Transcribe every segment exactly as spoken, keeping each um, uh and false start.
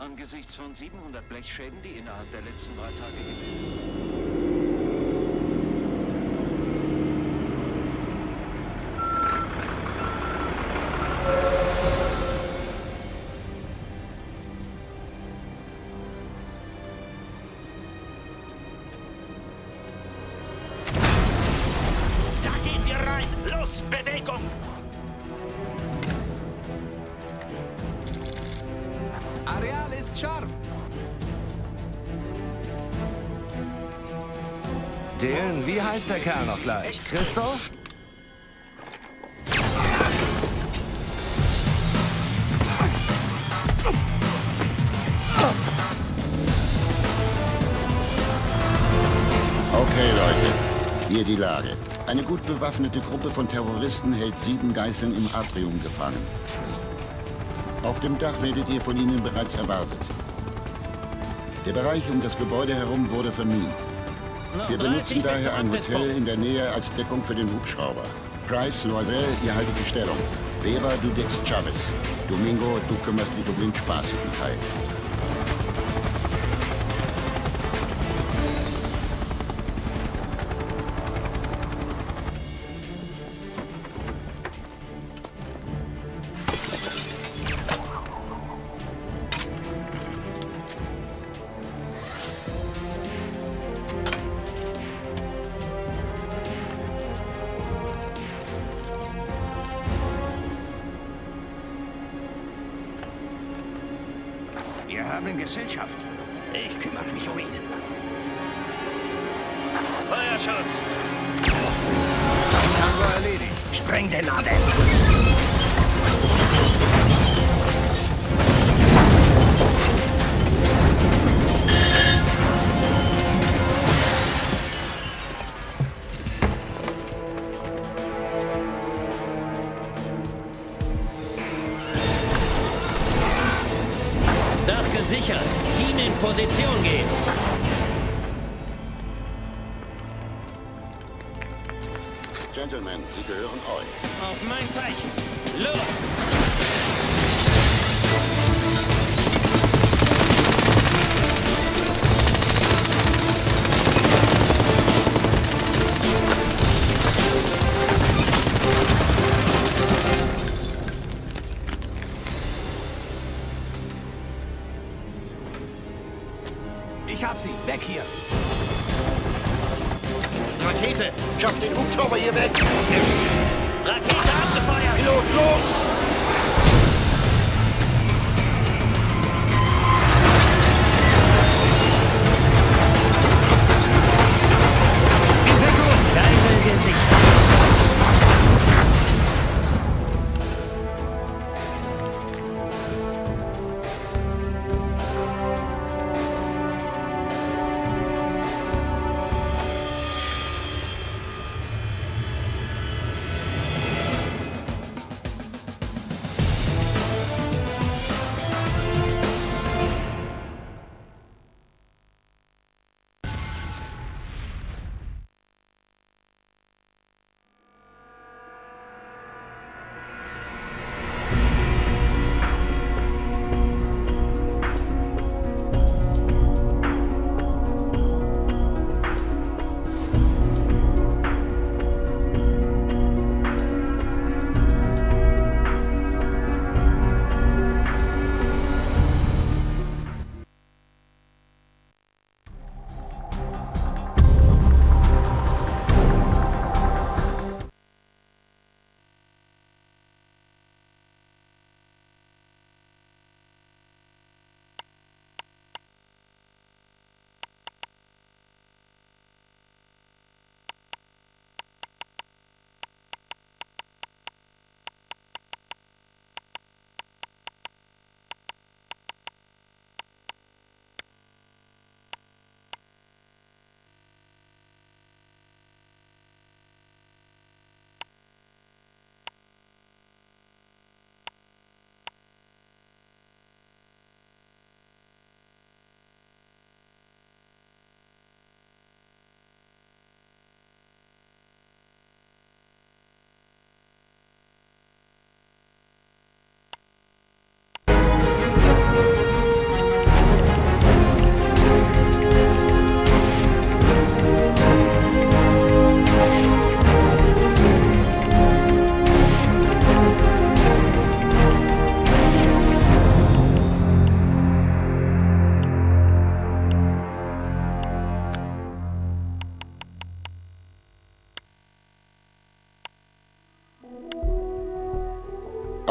Angesichts von siebenhundert Blechschäden, die innerhalb der letzten drei Tage gehen. Da gehen wir rein! Los, Bewegung! Areal ist scharf. Den, wie heißt der Kerl noch gleich? Christoph? Okay, Leute. Hier die Lage. Eine gut bewaffnete Gruppe von Terroristen hält sieben Geißeln im Atrium gefangen. Auf dem Dach werdet ihr von ihnen bereits erwartet. Der Bereich um das Gebäude herum wurde vermint. Wir benutzen daher ein Hotel in der Nähe als Deckung für den Hubschrauber. Price, Loiselle, ihr haltet die Stellung. Vera, du deckst Chavez. Domingo, du kümmerst dich um den spaßigen Teil. Wir haben Gesellschaft. Ich kümmere mich um ihn. Feuerschutz! Tango erledigt. Spreng den Laden! Sicher, ihn in Position gehen. Gentlemen, Sie gehören euch. Auf mein Zeichen. Los! Ich hab sie. Weg hier. Rakete! Schafft den Hubschrauber hier weg! Rakete abgefeuert! Pilot, los!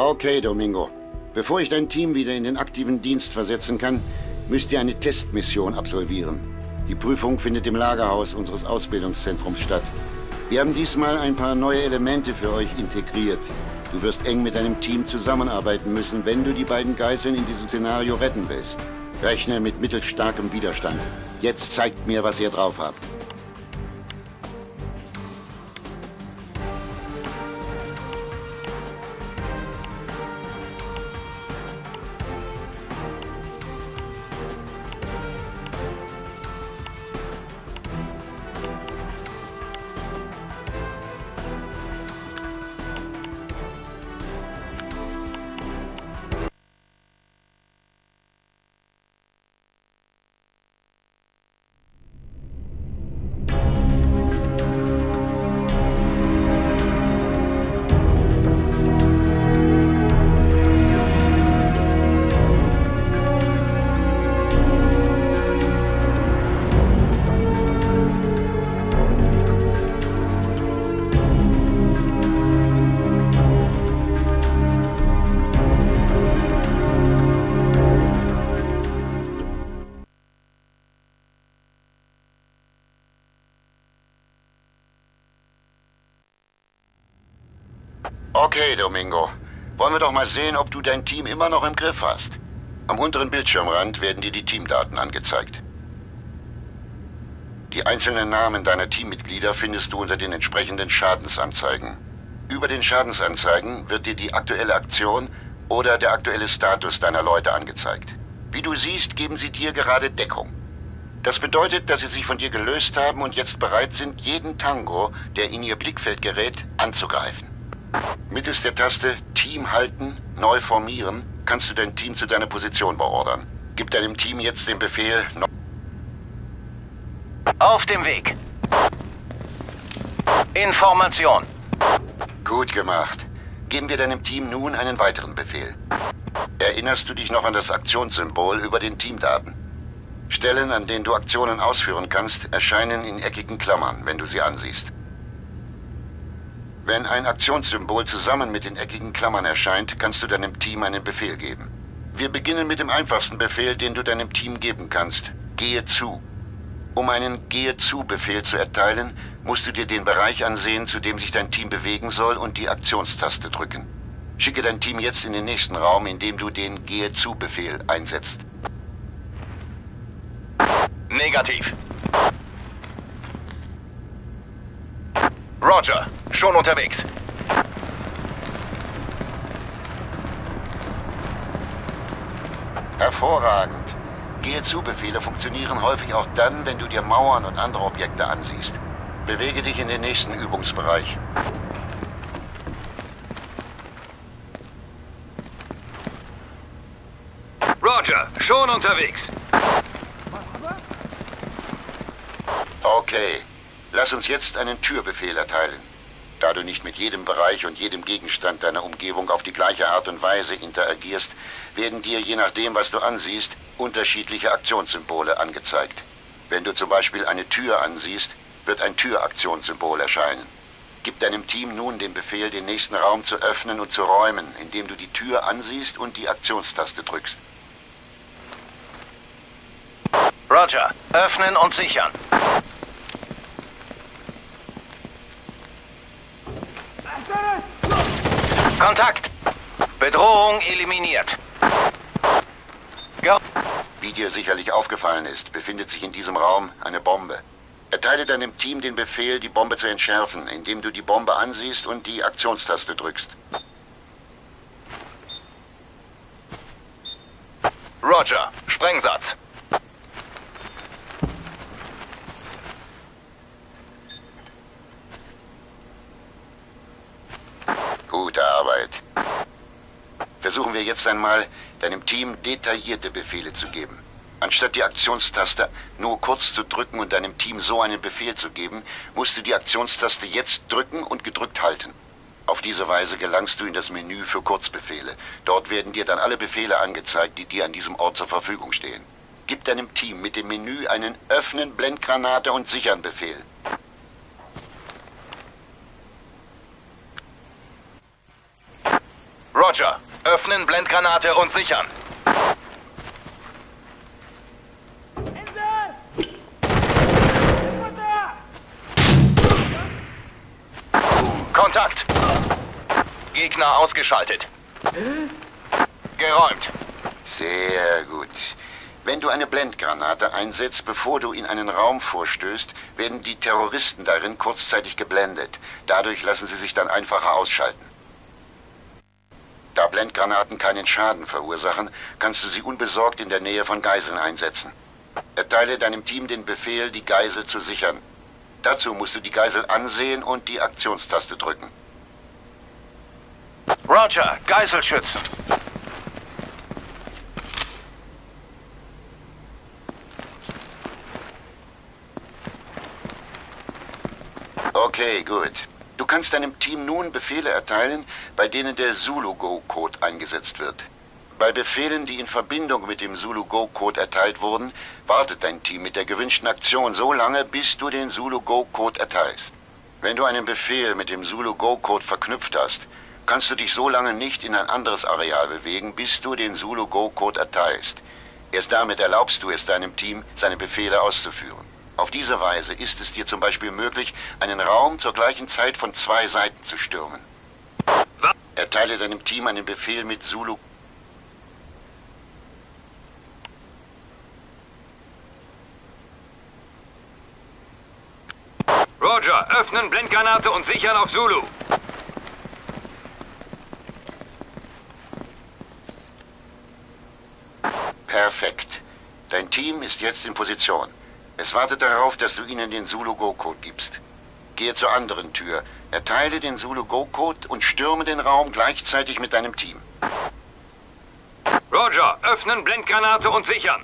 Okay, Domingo. Bevor ich dein Team wieder in den aktiven Dienst versetzen kann, müsst ihr eine Testmission absolvieren. Die Prüfung findet im Lagerhaus unseres Ausbildungszentrums statt. Wir haben diesmal ein paar neue Elemente für euch integriert. Du wirst eng mit deinem Team zusammenarbeiten müssen, wenn du die beiden Geiseln in diesem Szenario retten willst. Rechne mit mittelstarkem Widerstand. Jetzt zeigt mir, was ihr drauf habt. Okay, Domingo. Wollen wir doch mal sehen, ob du dein Team immer noch im Griff hast. Am unteren Bildschirmrand werden dir die Teamdaten angezeigt. Die einzelnen Namen deiner Teammitglieder findest du unter den entsprechenden Schadensanzeigen. Über den Schadensanzeigen wird dir die aktuelle Aktion oder der aktuelle Status deiner Leute angezeigt. Wie du siehst, geben sie dir gerade Deckung. Das bedeutet, dass sie sich von dir gelöst haben und jetzt bereit sind, jeden Tango, der in ihr Blickfeld gerät, anzugreifen. Mittels der Taste Team halten, neu formieren, kannst du dein Team zu deiner Position beordern. Gib deinem Team jetzt den Befehl... Auf dem Weg. Information. Gut gemacht. Geben wir deinem Team nun einen weiteren Befehl. Erinnerst du dich noch an das Aktionssymbol über den Teamdaten? Stellen, an denen du Aktionen ausführen kannst, erscheinen in eckigen Klammern, wenn du sie ansiehst. Wenn ein Aktionssymbol zusammen mit den eckigen Klammern erscheint, kannst du deinem Team einen Befehl geben. Wir beginnen mit dem einfachsten Befehl, den du deinem Team geben kannst. Gehe zu. Um einen Gehe-zu-Befehl zu erteilen, musst du dir den Bereich ansehen, zu dem sich dein Team bewegen soll und die Aktionstaste drücken. Schicke dein Team jetzt in den nächsten Raum, in dem du den Gehe-zu-Befehl einsetzt. Negativ. Roger, schon unterwegs. Hervorragend. Gehe-zu-Befehle funktionieren häufig auch dann, wenn du dir Mauern und andere Objekte ansiehst. Bewege dich in den nächsten Übungsbereich. Roger, schon unterwegs. Okay. Lass uns jetzt einen Türbefehl erteilen. Da du nicht mit jedem Bereich und jedem Gegenstand deiner Umgebung auf die gleiche Art und Weise interagierst, werden dir, je nachdem, was du ansiehst, unterschiedliche Aktionssymbole angezeigt. Wenn du zum Beispiel eine Tür ansiehst, wird ein Türaktionssymbol erscheinen. Gib deinem Team nun den Befehl, den nächsten Raum zu öffnen und zu räumen, indem du die Tür ansiehst und die Aktionstaste drückst. Roger, öffnen und sichern. Kontakt! Bedrohung eliminiert. Go. Wie dir sicherlich aufgefallen ist, befindet sich in diesem Raum eine Bombe. Erteile deinem Team den Befehl, die Bombe zu entschärfen, indem du die Bombe ansiehst und die Aktionstaste drückst. Roger, Sprengsatz. Gute Arbeit. Versuchen wir jetzt einmal, deinem Team detaillierte Befehle zu geben. Anstatt die Aktionstaste nur kurz zu drücken und deinem Team so einen Befehl zu geben, musst du die Aktionstaste jetzt drücken und gedrückt halten. Auf diese Weise gelangst du in das Menü für Kurzbefehle. Dort werden dir dann alle Befehle angezeigt, die dir an diesem Ort zur Verfügung stehen. Gib deinem Team mit dem Menü einen Öffnen, Blendgranate und Sichern Befehl. Roger. Öffnen, Blendgranate und sichern. Kontakt! Gegner ausgeschaltet. Geräumt. Sehr gut. Wenn du eine Blendgranate einsetzt, bevor du in einen Raum vorstößt, werden die Terroristen darin kurzzeitig geblendet. Dadurch lassen sie sich dann einfacher ausschalten. Da Blendgranaten keinen Schaden verursachen, kannst du sie unbesorgt in der Nähe von Geiseln einsetzen. Erteile deinem Team den Befehl, die Geisel zu sichern. Dazu musst du die Geisel ansehen und die Aktionstaste drücken. Roger, Geisel schützen. Okay, gut. Du kannst deinem Team nun Befehle erteilen, bei denen der Zulu-Go-Code eingesetzt wird. Bei Befehlen, die in Verbindung mit dem Zulu-Go-Code erteilt wurden, wartet dein Team mit der gewünschten Aktion so lange, bis du den Zulu-Go-Code erteilst. Wenn du einen Befehl mit dem Zulu-Go-Code verknüpft hast, kannst du dich so lange nicht in ein anderes Areal bewegen, bis du den Zulu-Go-Code erteilst. Erst damit erlaubst du es deinem Team, seine Befehle auszuführen. Auf diese Weise ist es dir zum Beispiel möglich, einen Raum zur gleichen Zeit von zwei Seiten zu stürmen. Erteile deinem Team einen Befehl mit Zulu. Roger, öffnen Blendgranate und sichern auf Zulu. Perfekt. Dein Team ist jetzt in Position. Es wartet darauf, dass du ihnen den Zulu-Go-Code gibst. Gehe zur anderen Tür, erteile den Zulu-Go-Code und stürme den Raum gleichzeitig mit deinem Team. Roger, öffnen Blendgranate und sichern.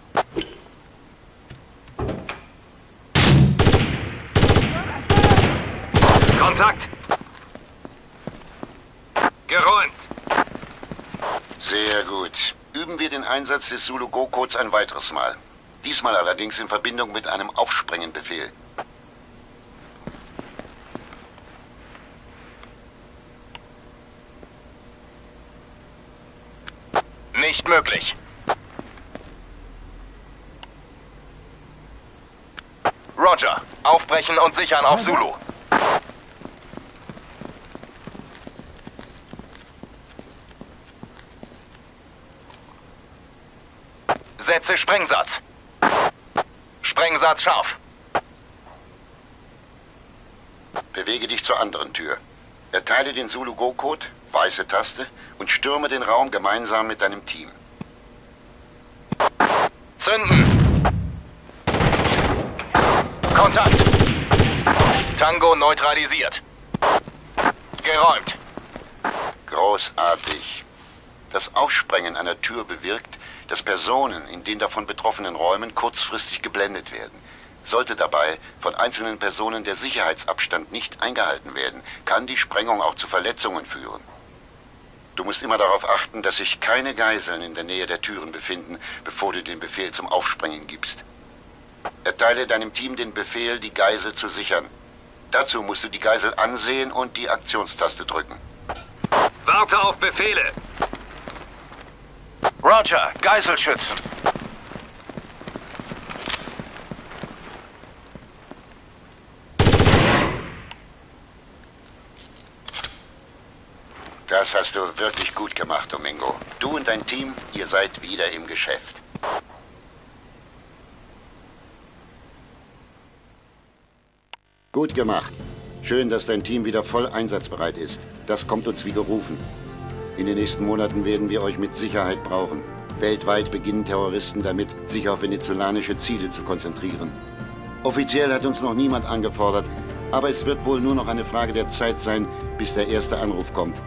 Kontakt. Geräumt. Sehr gut. Üben wir den Einsatz des Zulu-Go-Codes ein weiteres Mal. Diesmal allerdings in Verbindung mit einem Aufsprengenbefehl. Nicht möglich. Roger, aufbrechen und sichern auf Zulu. Setze Sprengsatz. Sprengsatz scharf. Bewege dich zur anderen Tür. Erteile den Zulu-Go-Code, weiße Taste, und stürme den Raum gemeinsam mit deinem Team. Zünden. Kontakt. Tango neutralisiert. Geräumt. Großartig. Das Aufsprengen einer Tür bewirkt, dass Personen in den davon betroffenen Räumen kurzfristig geblendet werden. Sollte dabei von einzelnen Personen der Sicherheitsabstand nicht eingehalten werden, kann die Sprengung auch zu Verletzungen führen. Du musst immer darauf achten, dass sich keine Geiseln in der Nähe der Türen befinden, bevor du den Befehl zum Aufsprengen gibst. Erteile deinem Team den Befehl, die Geisel zu sichern. Dazu musst du die Geisel ansehen und die Aktionstaste drücken. Warte auf Befehle! Roger, Geisel schützen. Das hast du wirklich gut gemacht, Domingo. Du und dein Team, ihr seid wieder im Geschäft. Gut gemacht. Schön, dass dein Team wieder voll einsatzbereit ist. Das kommt uns wie gerufen. In den nächsten Monaten werden wir euch mit Sicherheit brauchen. Weltweit beginnen Terroristen damit, sich auf venezolanische Ziele zu konzentrieren. Offiziell hat uns noch niemand angefordert, aber es wird wohl nur noch eine Frage der Zeit sein, bis der erste Anruf kommt.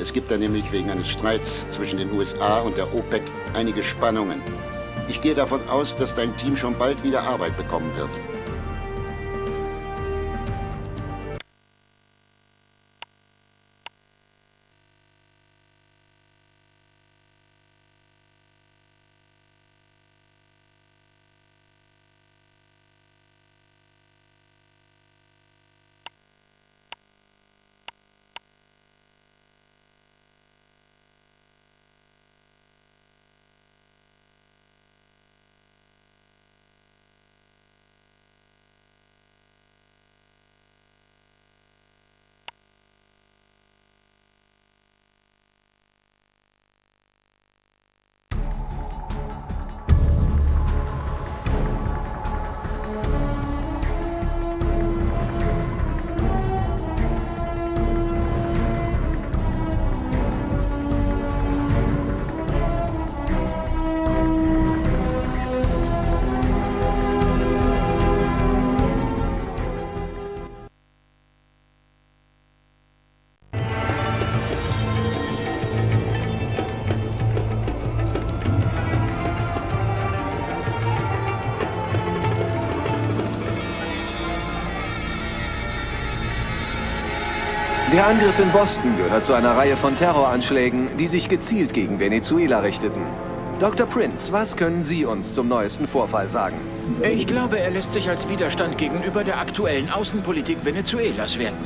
Es gibt da nämlich wegen eines Streits zwischen den U S A und der OPEC einige Spannungen. Ich gehe davon aus, dass dein Team schon bald wieder Arbeit bekommen wird. Der Angriff in Boston gehört zu einer Reihe von Terroranschlägen, die sich gezielt gegen Venezuela richteten. Doktor Prince, was können Sie uns zum neuesten Vorfall sagen? Ich glaube, er lässt sich als Widerstand gegenüber der aktuellen Außenpolitik Venezuelas werten.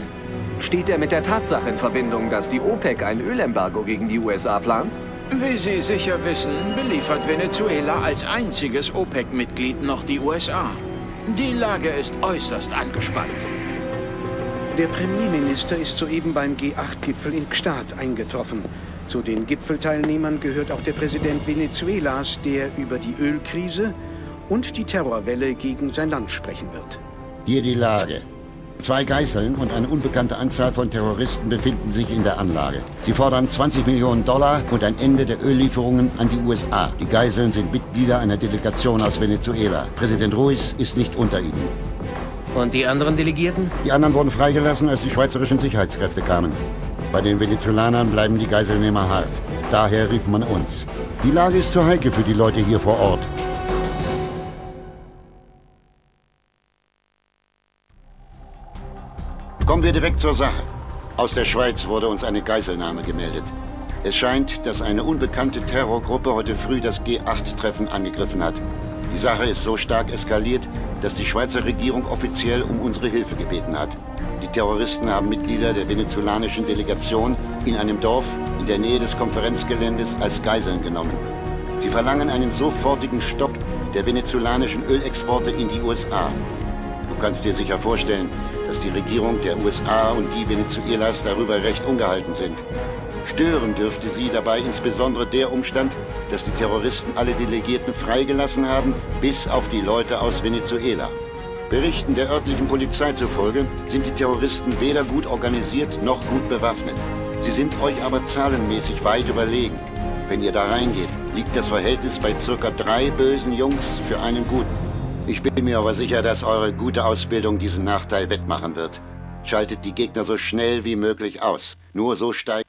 Steht er mit der Tatsache in Verbindung, dass die OPEC ein Ölembargo gegen die U S A plant? Wie Sie sicher wissen, beliefert Venezuela als einziges OPEC-Mitglied noch die U S A. Die Lage ist äußerst angespannt. Der Premierminister ist soeben beim G acht Gipfel in Gstaad eingetroffen. Zu den Gipfelteilnehmern gehört auch der Präsident Venezuelas, der über die Ölkrise und die Terrorwelle gegen sein Land sprechen wird. Hier die Lage. Zwei Geiseln und eine unbekannte Anzahl von Terroristen befinden sich in der Anlage. Sie fordern zwanzig Millionen Dollar und ein Ende der Öllieferungen an die U S A. Die Geiseln sind Mitglieder einer Delegation aus Venezuela. Präsident Ruiz ist nicht unter ihnen. Und die anderen Delegierten? Die anderen wurden freigelassen, als die schweizerischen Sicherheitskräfte kamen. Bei den Venezolanern bleiben die Geiselnehmer hart. Daher rief man uns. Die Lage ist zu heikel für die Leute hier vor Ort. Kommen wir direkt zur Sache. Aus der Schweiz wurde uns eine Geiselnahme gemeldet. Es scheint, dass eine unbekannte Terrorgruppe heute früh das G acht Treffen angegriffen hat. Die Sache ist so stark eskaliert, dass die Schweizer Regierung offiziell um unsere Hilfe gebeten hat. Die Terroristen haben Mitglieder der venezolanischen Delegation in einem Dorf in der Nähe des Konferenzgeländes als Geiseln genommen. Sie verlangen einen sofortigen Stopp der venezolanischen Ölexporte in die U S A. Du kannst dir sicher vorstellen, dass die Regierung der U S A und die Venezuelas darüber recht ungehalten sind. Stören dürfte sie dabei insbesondere der Umstand, dass die Terroristen alle Delegierten freigelassen haben, bis auf die Leute aus Venezuela. Berichten der örtlichen Polizei zufolge sind die Terroristen weder gut organisiert noch gut bewaffnet. Sie sind euch aber zahlenmäßig weit überlegen. Wenn ihr da reingeht, liegt das Verhältnis bei circa drei bösen Jungs für einen guten. Ich bin mir aber sicher, dass eure gute Ausbildung diesen Nachteil wettmachen wird. Schaltet die Gegner so schnell wie möglich aus. Nur so steigt...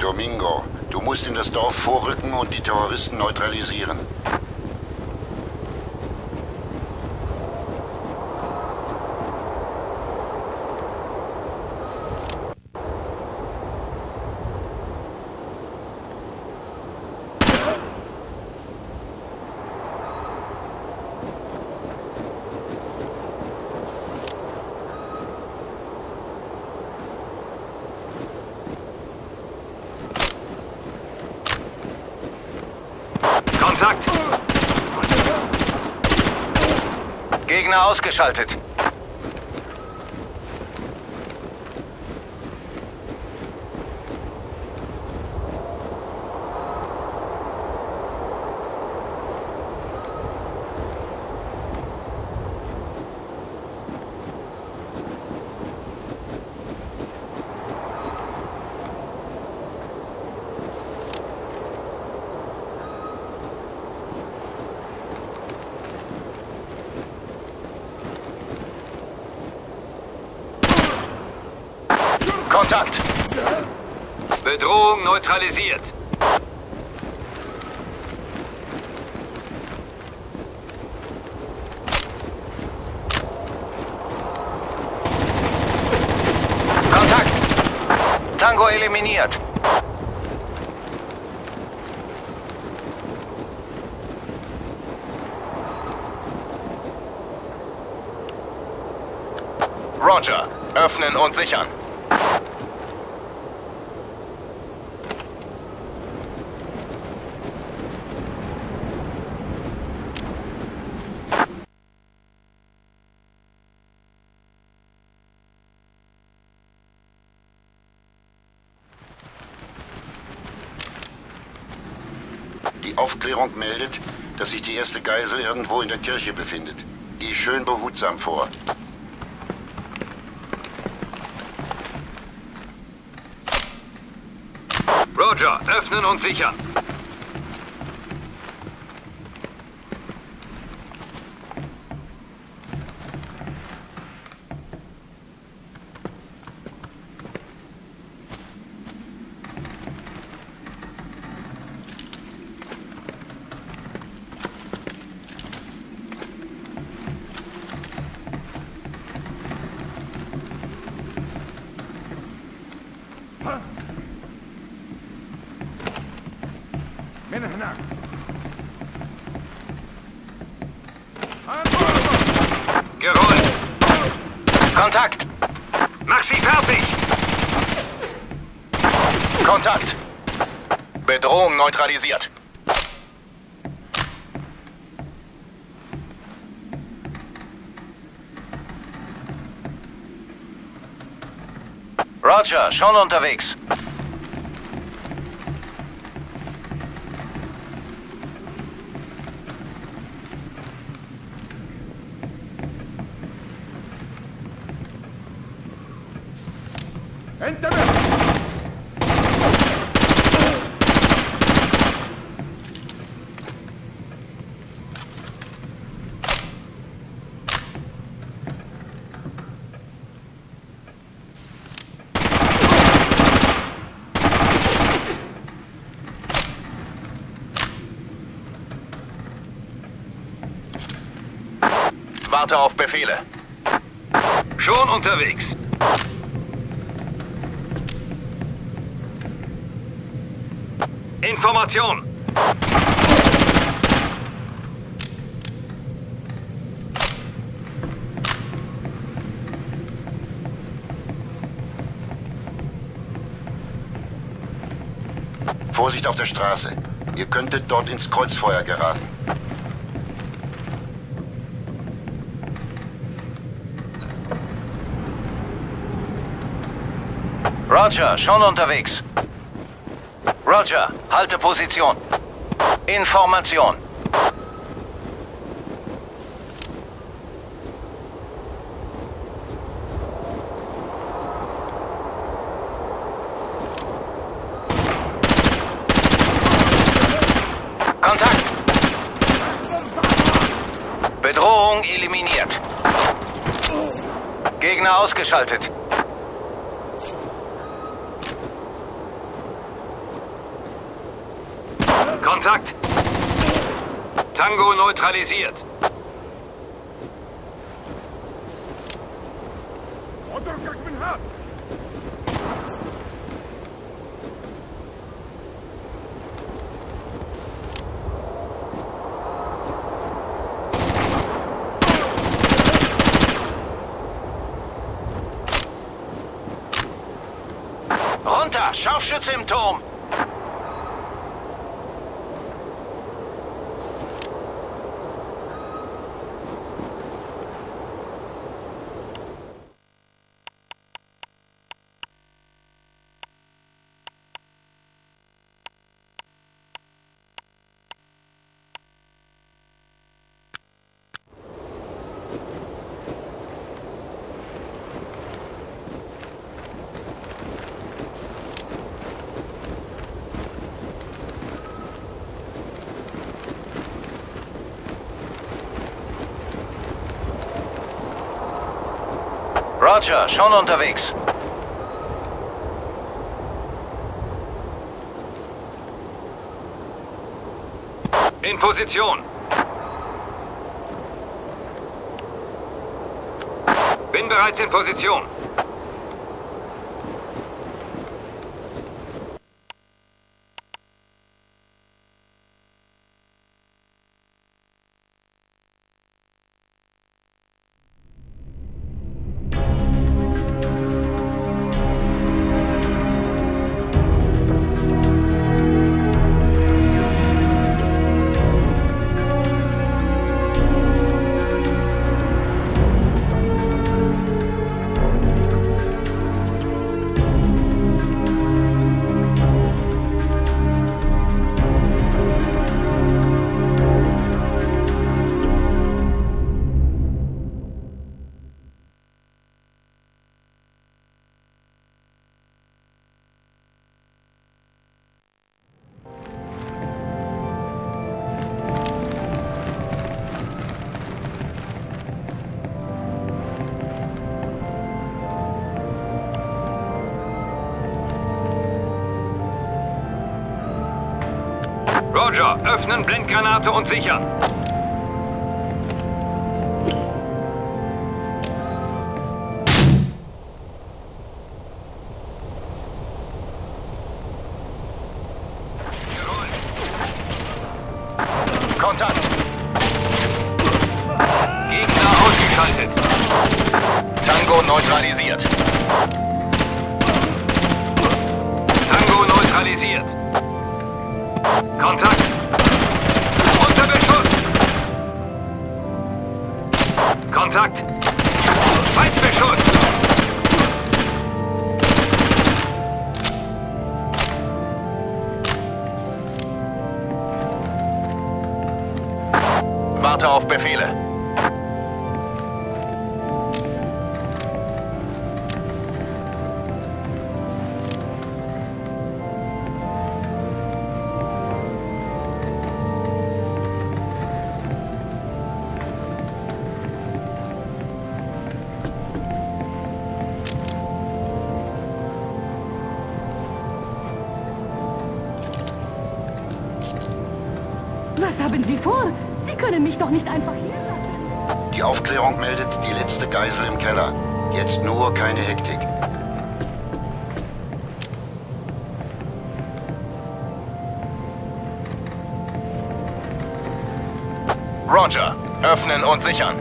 Domingo, du musst in das Dorf vorrücken und die Terroristen neutralisieren. Gegner ausgeschaltet. Kontakt! Bedrohung neutralisiert. Kontakt! Tango eliminiert. Roger, öffnen und sichern. die Aufklärung meldet, dass sich die erste Geisel irgendwo in der Kirche befindet. Geh schön behutsam vor. Roger, öffnen und sichern. Kontakt! Mach sie fertig! Kontakt! Bedrohung neutralisiert. Roger, schon unterwegs. Warte auf Befehle. Schon unterwegs. Information. Vorsicht auf der Straße. Ihr könntet dort ins Kreuzfeuer geraten. Roger, schon unterwegs. Roger, halte Position. Information. Kontakt. Bedrohung eliminiert. Gegner ausgeschaltet. Kontakt! Tango neutralisiert. Runter! Scharfschütze im Turm! Roger, schon unterwegs. In Position. Bin bereits in Position. Ranger, öffnen Blendgranate und sichern. Roger. Öffnen und sichern.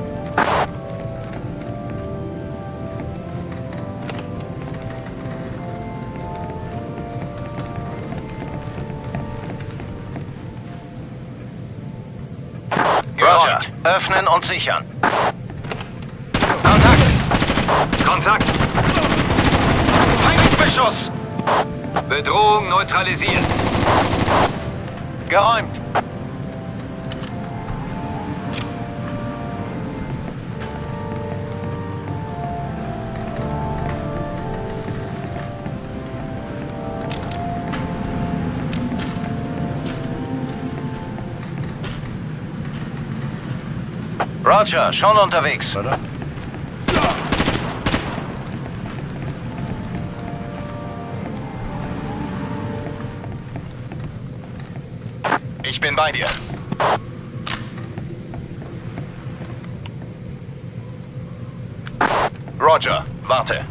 Roger. Öffnen und sichern. Kontakt! Kontakt! Feindbeschuss! Bedrohung neutralisiert. Geräumt. Roger, schon unterwegs. Oder? Ich bin bei dir. Roger, warte.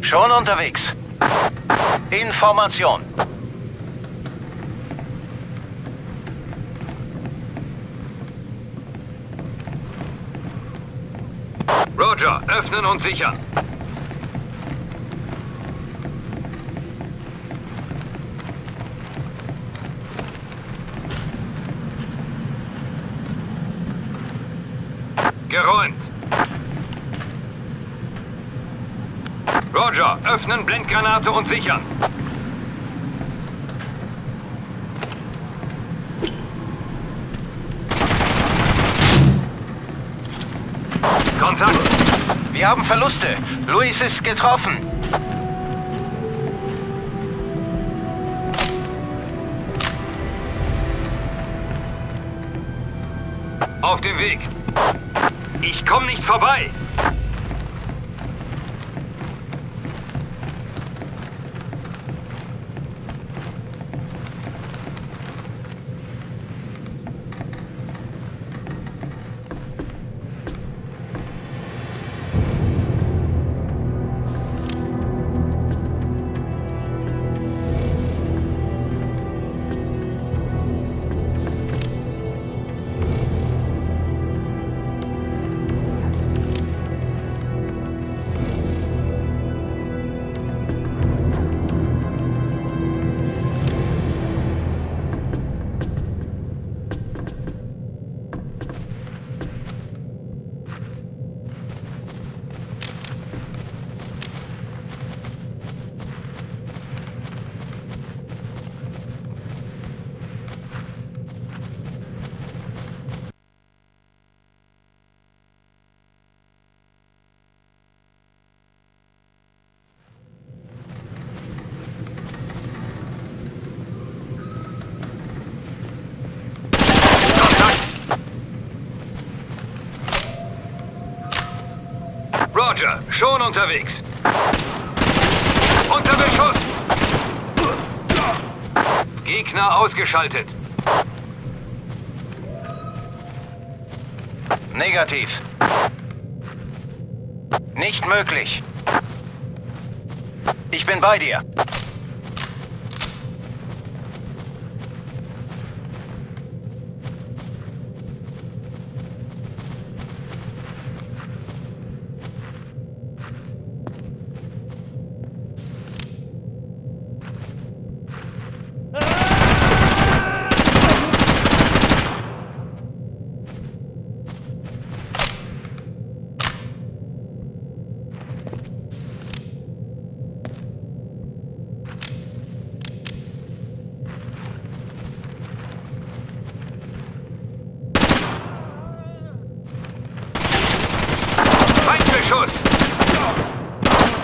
Schon unterwegs. Information. Roger, öffnen und sichern. Geräumt. Roger, öffnen Blendgranate und sichern. Kontakt! Wir haben Verluste. Luis ist getroffen. Auf dem Weg. Ich komme nicht vorbei. Ranger, schon unterwegs. Unter Beschuss. Gegner ausgeschaltet. Negativ. Nicht möglich. Ich bin bei dir.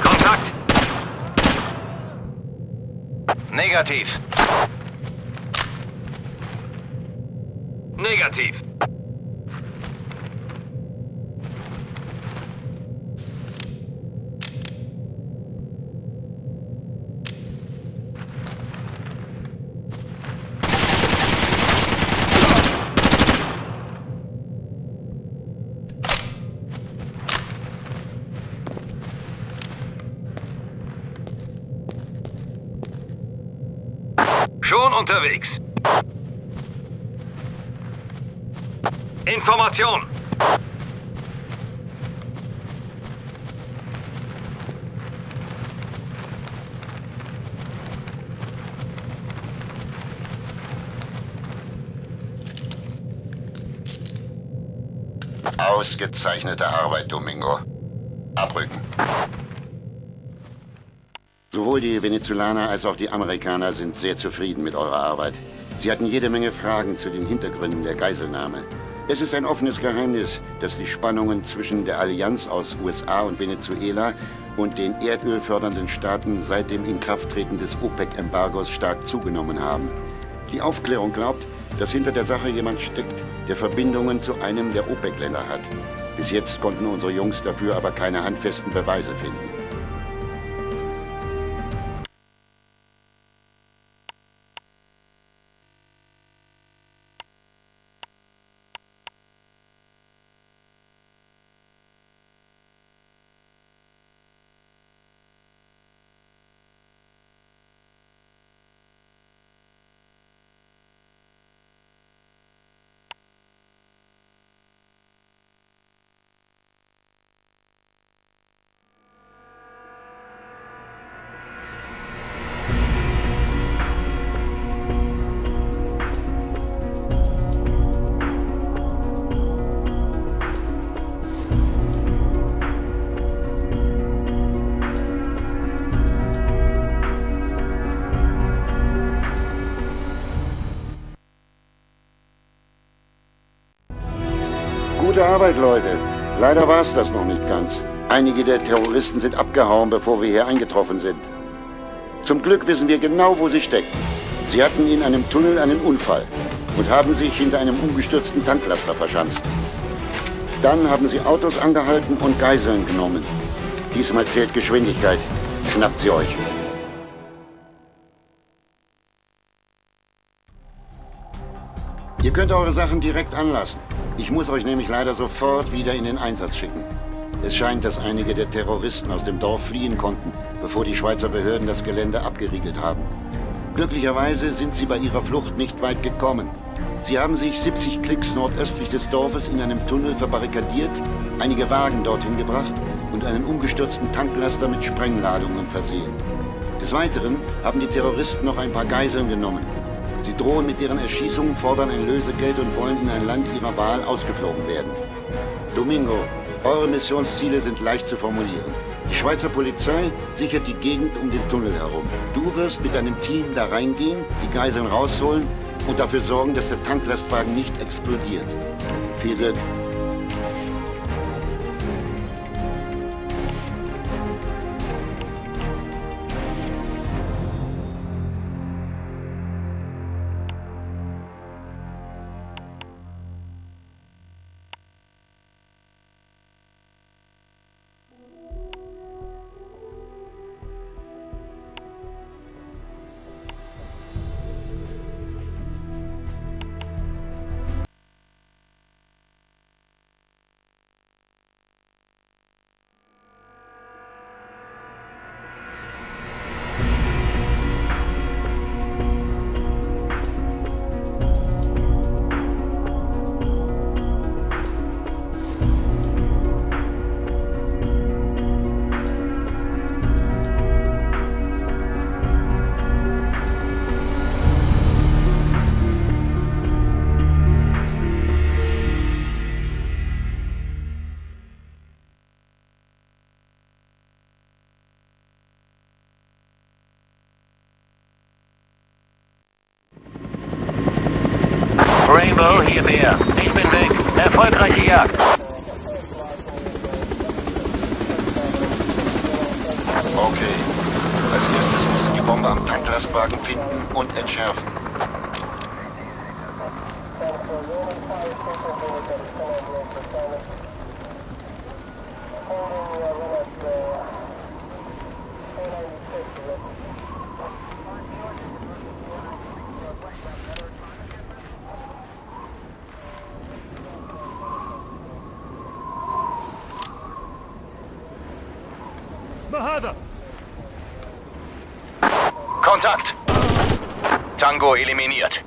Kontakt! Negativ. Negativ. Schon unterwegs. Information. Ausgezeichnete Arbeit, Domingo. Abrücken. Sowohl die Venezolaner als auch die Amerikaner sind sehr zufrieden mit eurer Arbeit. Sie hatten jede Menge Fragen zu den Hintergründen der Geiselnahme. Es ist ein offenes Geheimnis, dass die Spannungen zwischen der Allianz aus U S A und Venezuela und den erdölfördernden Staaten seit dem Inkrafttreten des OPEC-Embargos stark zugenommen haben. Die Aufklärung glaubt, dass hinter der Sache jemand steckt, der Verbindungen zu einem der OPEC-Länder hat. Bis jetzt konnten unsere Jungs dafür aber keine handfesten Beweise finden. Gute Arbeit, Leute. Leider war es das noch nicht ganz. Einige der Terroristen sind abgehauen, bevor wir hier eingetroffen sind. Zum Glück wissen wir genau, wo sie stecken. Sie hatten in einem Tunnel einen Unfall und haben sich hinter einem umgestürzten Tanklaster verschanzt. Dann haben sie Autos angehalten und Geiseln genommen. Diesmal zählt Geschwindigkeit. Schnappt sie euch. Ihr könnt eure Sachen direkt anlassen. Ich muss euch nämlich leider sofort wieder in den Einsatz schicken. Es scheint, dass einige der Terroristen aus dem Dorf fliehen konnten, bevor die Schweizer Behörden das Gelände abgeriegelt haben. Glücklicherweise sind sie bei ihrer Flucht nicht weit gekommen. Sie haben sich siebzig Klicks nordöstlich des Dorfes in einem Tunnel verbarrikadiert, einige Wagen dorthin gebracht und einen umgestürzten Tanklaster mit Sprengladungen versehen. Des Weiteren haben die Terroristen noch ein paar Geiseln genommen. Sie drohen mit deren Erschießung, fordern ein Lösegeld und wollen in ein Land ihrer Wahl ausgeflogen werden. Domingo, eure Missionsziele sind leicht zu formulieren. Die Schweizer Polizei sichert die Gegend um den Tunnel herum. Du wirst mit deinem Team da reingehen, die Geiseln rausholen und dafür sorgen, dass der Tanklastwagen nicht explodiert. Viel Glück. Europäer. Ich bin weg. Erfolgreiche Jagd. Okay. Als erstes müssen die Bombe am Tanklastwagen finden und entschärfen. Kontakt! Tango eliminiert.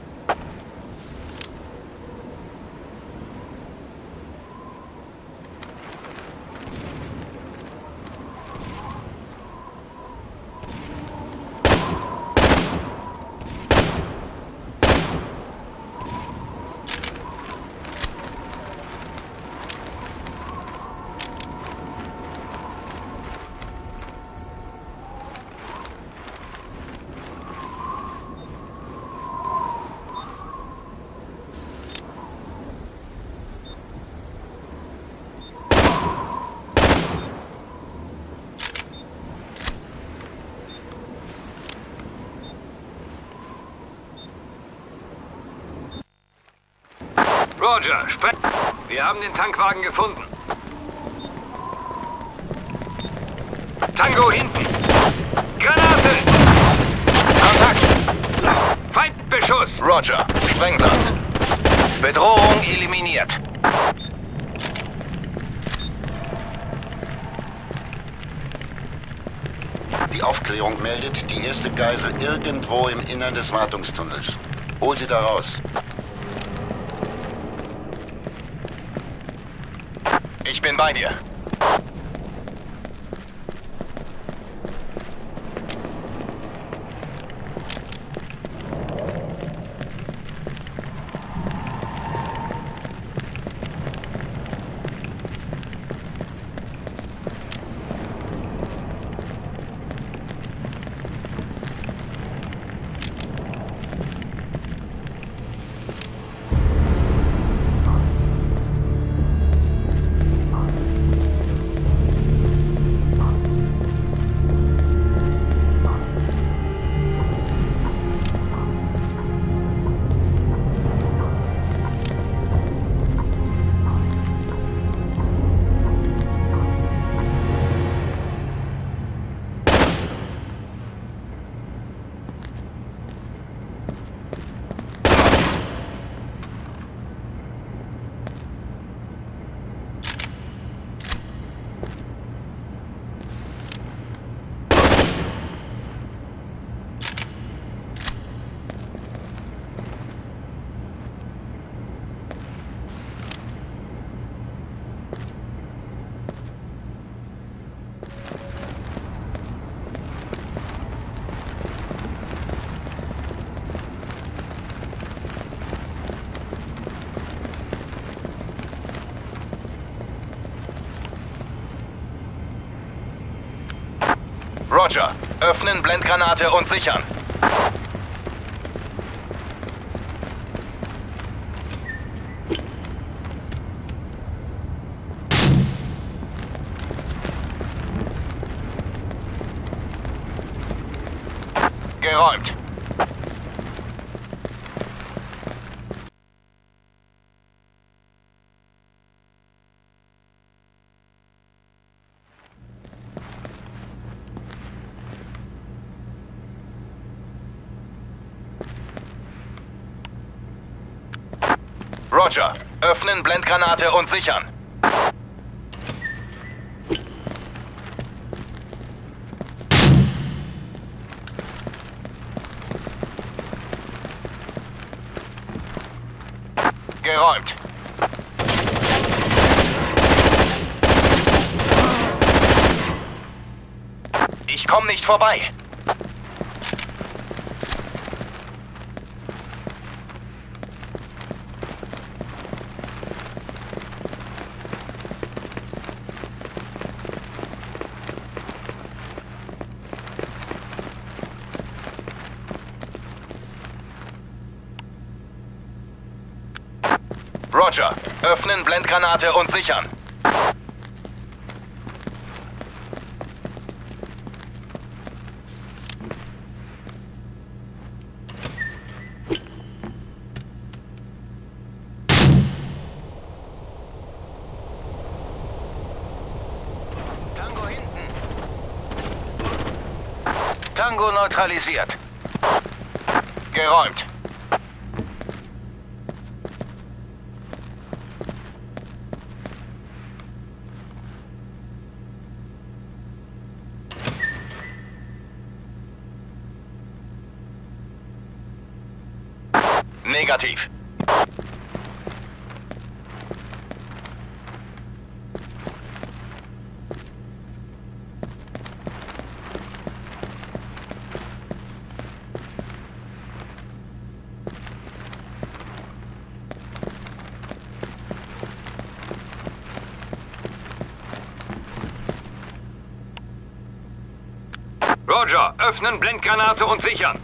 Roger, spreng. Wir haben den Tankwagen gefunden. Tango hinten. Granate! Kontakt! Feindbeschuss! Roger, Sprengsatz. Bedrohung eliminiert. Die Aufklärung meldet die erste Geisel irgendwo im Innern des Wartungstunnels. Hol sie da raus. Ich bin bei dir. Roger. Öffnen, Blendgranate und sichern. Geräumt. Roger. Öffnen, Blendgranate und sichern. Geräumt. Ich komme nicht vorbei. Roger. Öffnen, Blendgranate und sichern. Tango hinten. Tango neutralisiert. Geräumt. Negativ. Roger, öffnen, Blendgranate und sichern.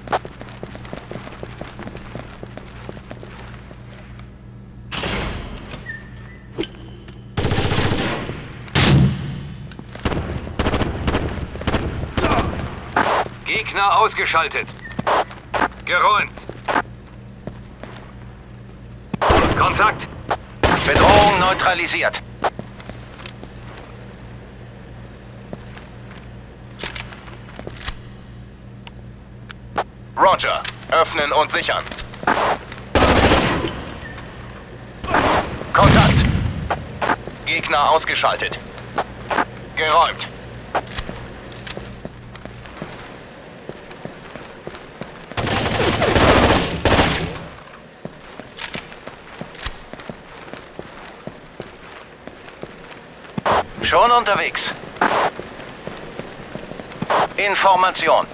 Gegner ausgeschaltet. Geräumt. Kontakt. Bedrohung neutralisiert. Roger. Öffnen und sichern. Kontakt. Gegner ausgeschaltet. Geräumt. Schon unterwegs. Information.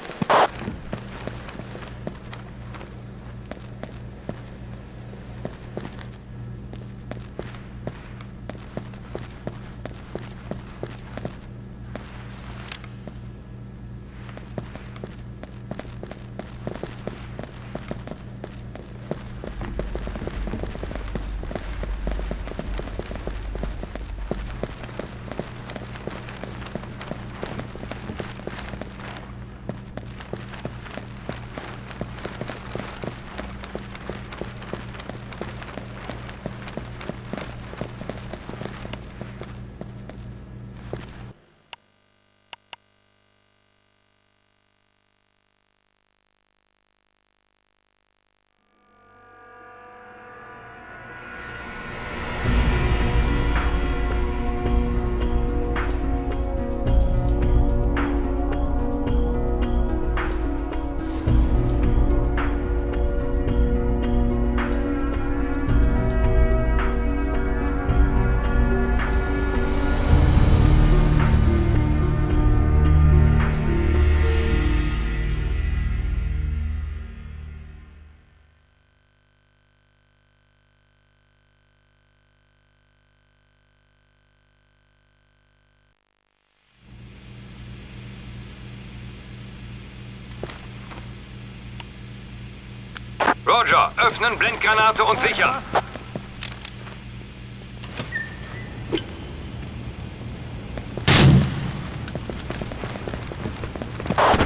Roger, öffnen, Blendgranate und sichern.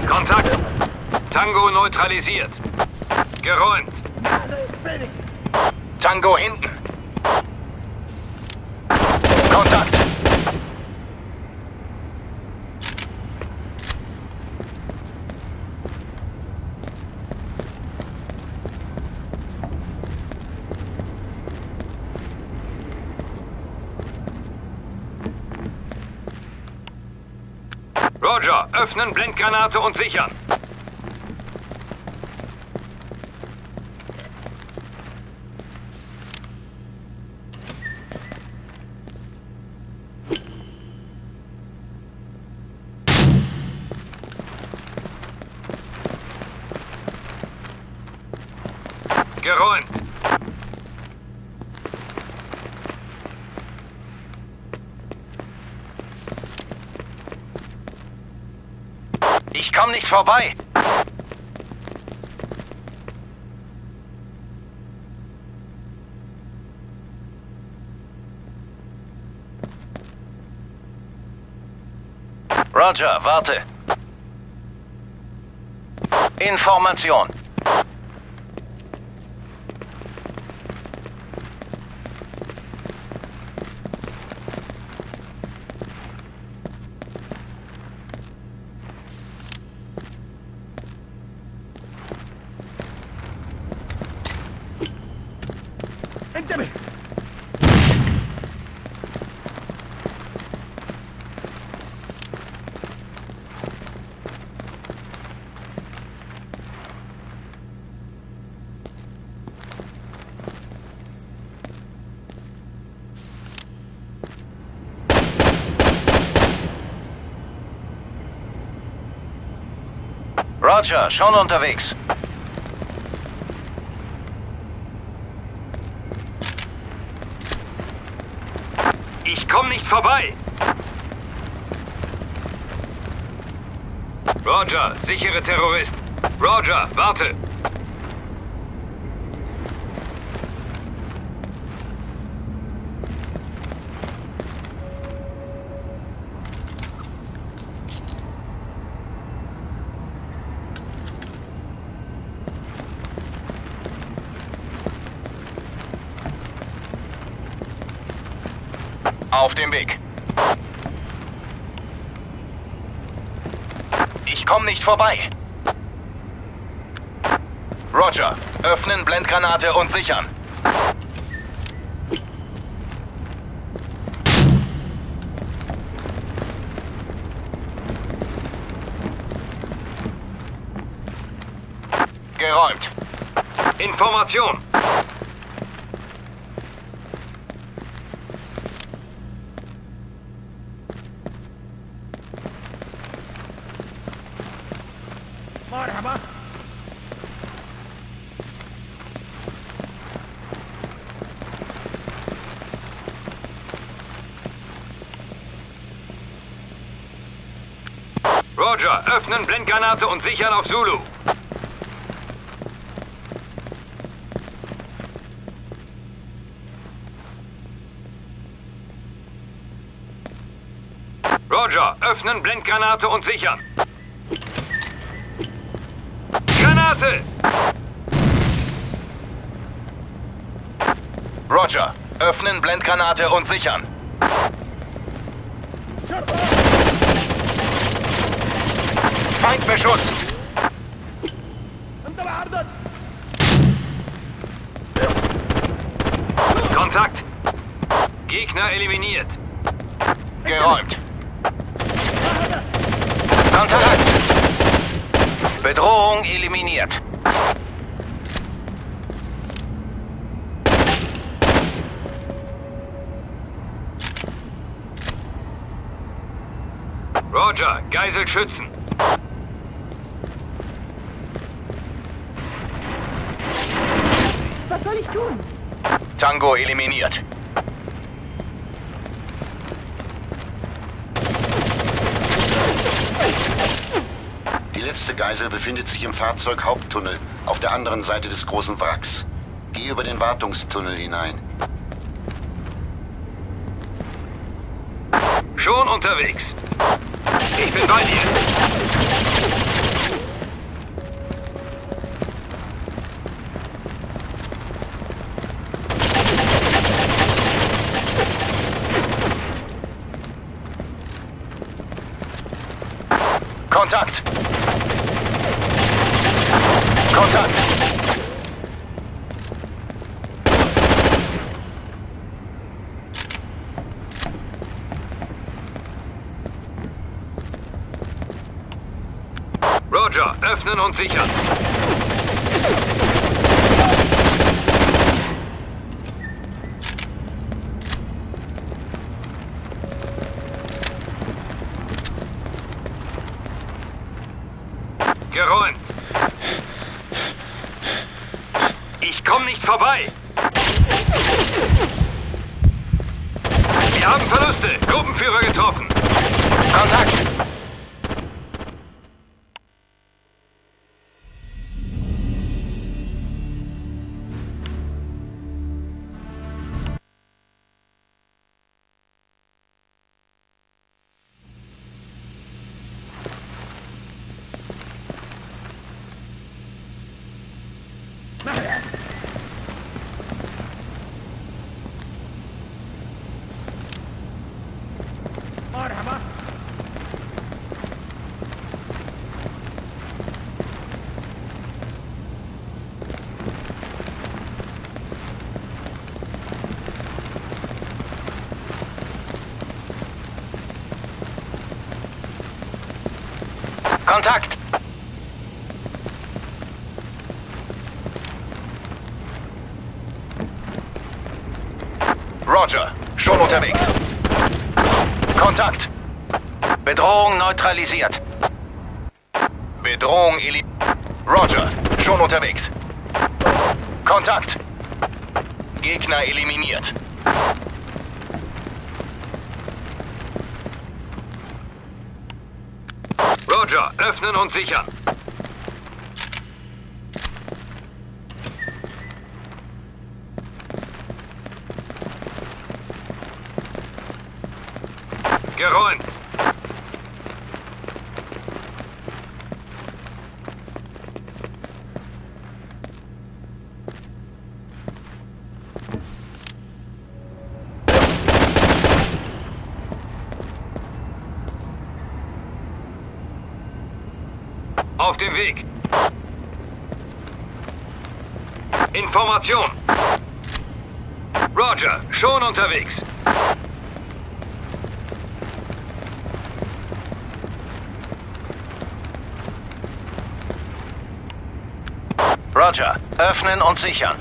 Kontakt. Tango neutralisiert. Geräumt. Tango hinten. Kontakt. Roger, öffnen, Blendgranate und sichern. Geräumt. Ich komme nicht vorbei. Roger, warte. Information. Roger, schon unterwegs. Ich komm nicht vorbei. Roger, sichere Terrorist. Roger, warte. Auf dem Weg. Ich komme nicht vorbei. Roger, öffnen Blendgranate und sichern. Geräumt. Information. Roger, öffnen Blendgranate und sichern auf Zulu. Roger, öffnen Blendgranate und sichern. Granate! Roger, öffnen Blendgranate und sichern. Feindbeschuss! Kontakt! Gegner eliminiert! Geräumt! Kontakt! Bedrohung eliminiert! Roger, Geisel schützen! Tango eliminiert. Die letzte Geisel befindet sich im Fahrzeughaupttunnel auf der anderen Seite des großen Wracks. Geh über den Wartungstunnel hinein. Schon unterwegs. Ich bin bei dir. Kontakt! Kontakt! Roger, öffnen und sichern! Geräumt. Ich komme nicht vorbei. Wir haben Verluste. Gruppenführer getroffen. Kontakt. مرحبا. Kontakt! Roger, schon unterwegs. Kontakt! Bedrohung neutralisiert. Bedrohung eliminiert. Roger, schon unterwegs. Kontakt! Gegner eliminiert. Roger, öffnen und sichern. Geräumt. Auf dem Weg. Information. Roger, schon unterwegs. Roger, öffnen und sichern.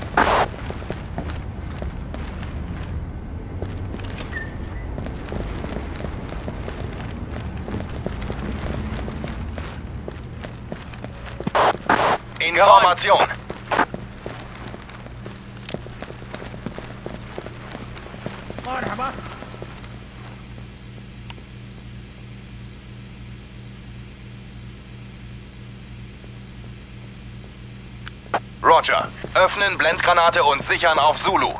Information. Roger. Öffnen Blendgranate und sichern auf Zulu.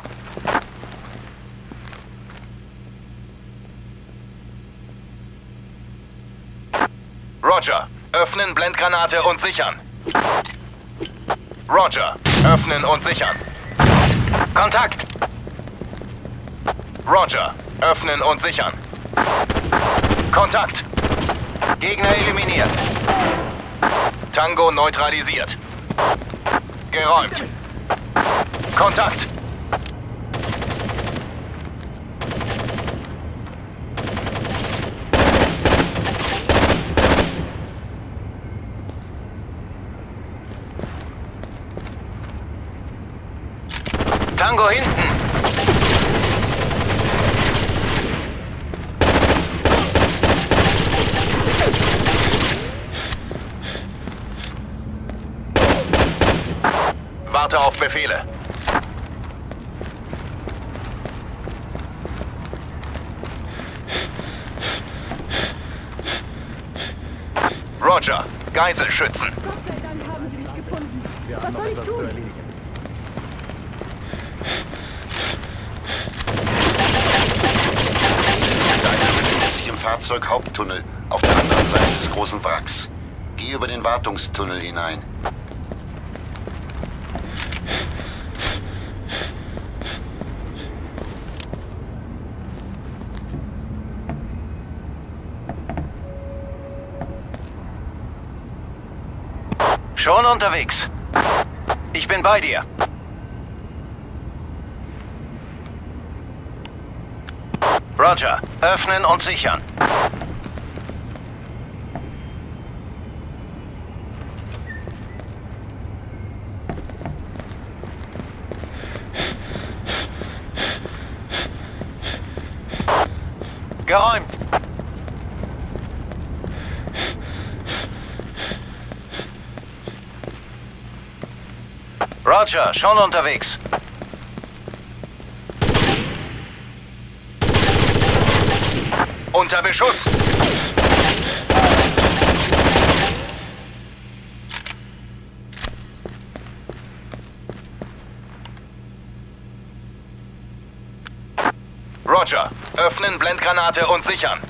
Roger. Öffnen Blendgranate und sichern. Roger. Öffnen und sichern. Kontakt! Roger. Öffnen und sichern. Kontakt! Gegner eliminiert. Tango neutralisiert. Geräumt. Kontakt! Tango hinten. Warte auf Befehle. Roger, Geisel schützen. Gott sei Dank haben Sie mich gefunden. Wir haben noch etwas zu erledigen. Fahrzeug Haupttunnel auf der anderen Seite des großen Wracks. Geh über den Wartungstunnel hinein. Schon unterwegs. Ich bin bei dir. Roger, öffnen und sichern. Geräumt. Roger, schon unterwegs. Unter Beschuss! Roger, öffnen Blendgranate und sichern.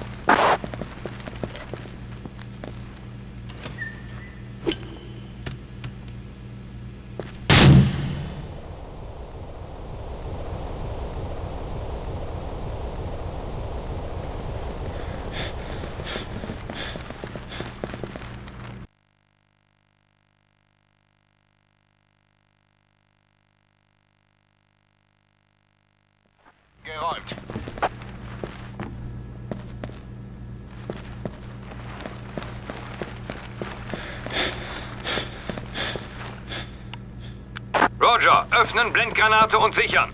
Ranger, öffnen Blendgranate und sichern.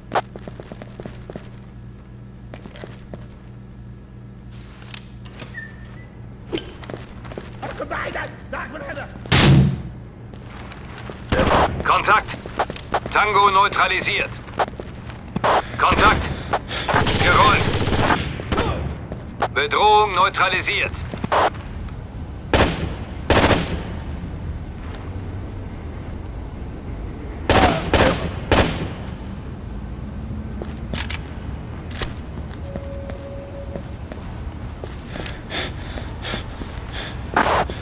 Kontakt! Tango neutralisiert. Kontakt! Gerollt! Bedrohung neutralisiert.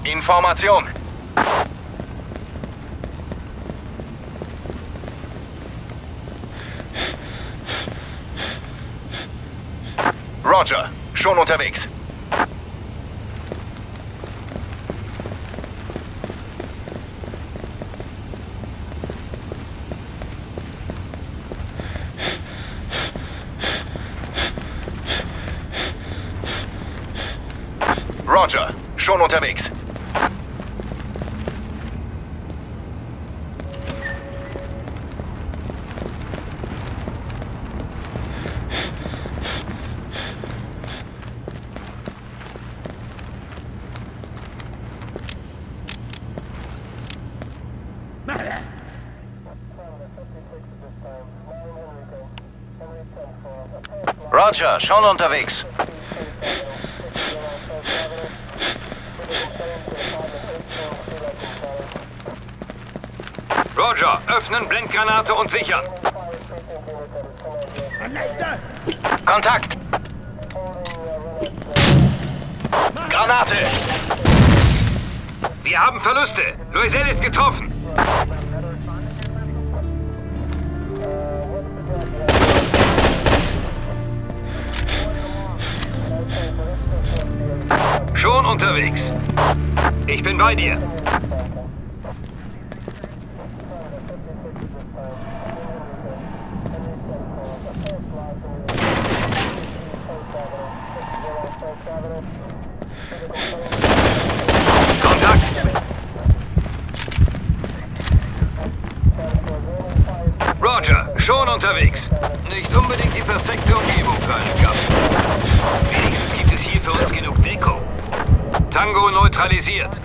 Information. Roger, schon unterwegs. Roger, schon unterwegs. Roger, schon unterwegs. Roger, öffnen Blendgranate und sichern. Kontakt. Granate. Wir haben Verluste. Loiselle ist getroffen. Schon unterwegs. Ich bin bei dir. Kontakt. Roger, schon unterwegs. Nicht unbedingt die perfekte Umgebung für einen Kampf. Wenigstens gibt es hier für uns genug Deko. Tango neutralisiert.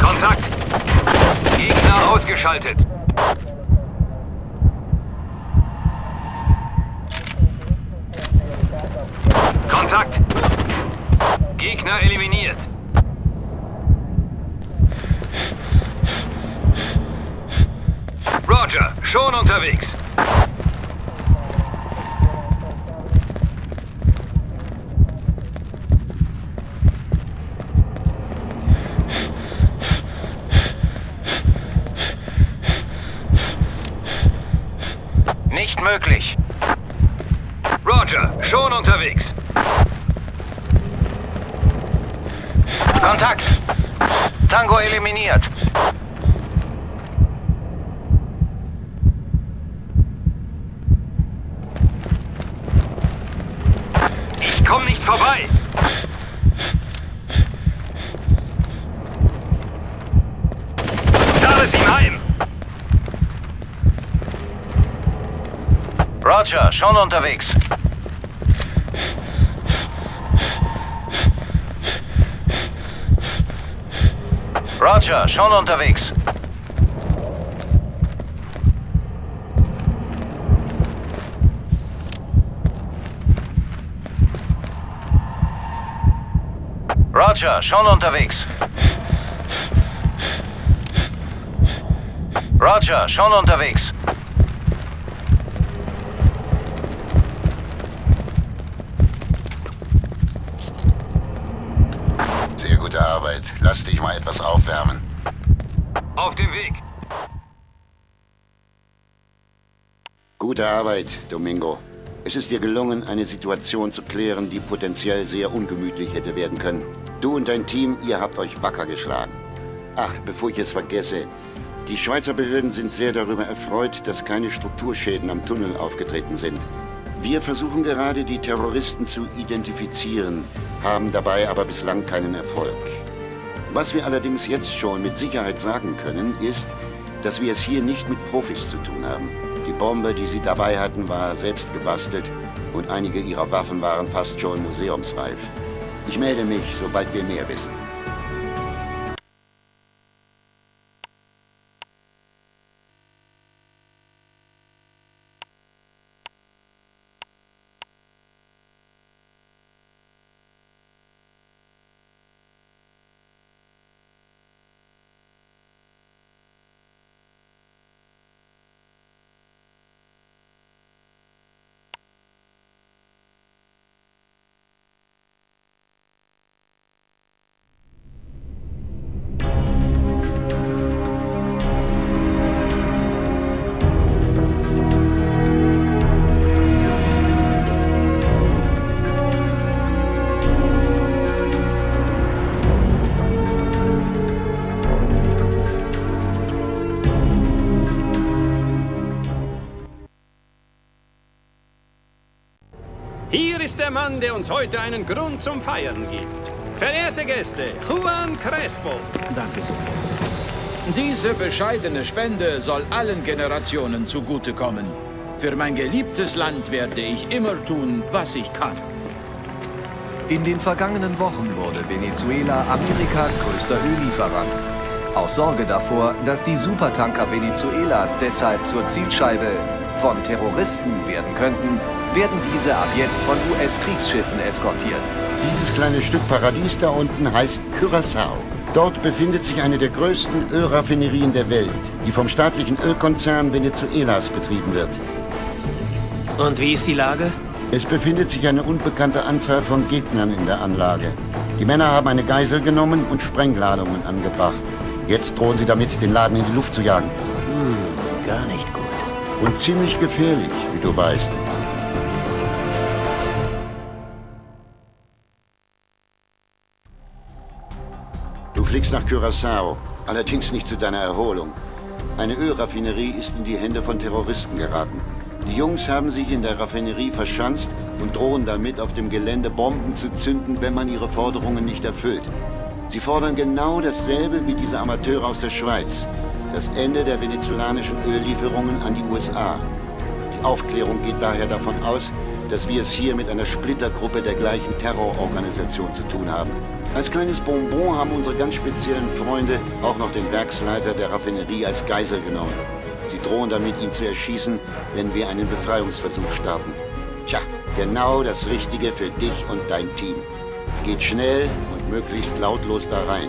Kontakt. Gegner ausgeschaltet. Kontakt. Gegner eliminiert. Roger, schon unterwegs. Nicht möglich. Roger, schon unterwegs. Kontakt. Tango eliminiert. Ich komme nicht vorbei. Chavez ihm heim. Roger, schon unterwegs. Roger, schon unterwegs. Roger, schon unterwegs. Roger, schon unterwegs. Arbeit. Lass dich mal etwas aufwärmen. Auf dem Weg. Gute Arbeit, Domingo. Es ist dir gelungen, eine Situation zu klären, die potenziell sehr ungemütlich hätte werden können. Du und dein Team, ihr habt euch wacker geschlagen. Ach, bevor ich es vergesse. Die Schweizer Behörden sind sehr darüber erfreut, dass keine Strukturschäden am Tunnel aufgetreten sind. Wir versuchen gerade, die Terroristen zu identifizieren, haben dabei aber bislang keinen Erfolg. Was wir allerdings jetzt schon mit Sicherheit sagen können, ist, dass wir es hier nicht mit Profis zu tun haben. Die Bombe, die sie dabei hatten, war selbst gebastelt und einige ihrer Waffen waren fast schon museumsreif. Ich melde mich, sobald wir mehr wissen. Der Mann, der uns heute einen Grund zum Feiern gibt. Verehrte Gäste, Juan Crespo. Danke sehr. Diese bescheidene Spende soll allen Generationen zugutekommen. Für mein geliebtes Land werde ich immer tun, was ich kann. In den vergangenen Wochen wurde Venezuela Amerikas größter Öllieferant. Aus Sorge davor, dass die Supertanker Venezuelas deshalb zur Zielscheibe von Terroristen werden könnten, werden diese ab jetzt von U S-Kriegsschiffen eskortiert. Dieses kleine Stück Paradies da unten heißt Curaçao. Dort befindet sich eine der größten Ölraffinerien der Welt, die vom staatlichen Ölkonzern Venezuelas betrieben wird. Und wie ist die Lage? Es befindet sich eine unbekannte Anzahl von Gegnern in der Anlage. Die Männer haben eine Geisel genommen und Sprengladungen angebracht. Jetzt drohen sie damit, den Laden in die Luft zu jagen. Hm, gar nicht gut. Und ziemlich gefährlich, wie du weißt. Du fliegst nach Curaçao, allerdings nicht zu deiner Erholung. Eine Ölraffinerie ist in die Hände von Terroristen geraten. Die Jungs haben sich in der Raffinerie verschanzt und drohen damit, auf dem Gelände Bomben zu zünden, wenn man ihre Forderungen nicht erfüllt. Sie fordern genau dasselbe wie diese Amateure aus der Schweiz. Das Ende der venezolanischen Öllieferungen an die U S A. Die Aufklärung geht daher davon aus, dass wir es hier mit einer Splittergruppe der gleichen Terrororganisation zu tun haben. Als kleines Bonbon haben unsere ganz speziellen Freunde auch noch den Werksleiter der Raffinerie als Geisel genommen. Sie drohen damit, ihn zu erschießen, wenn wir einen Befreiungsversuch starten. Tja, genau das Richtige für dich und dein Team. Geht schnell und möglichst lautlos da rein.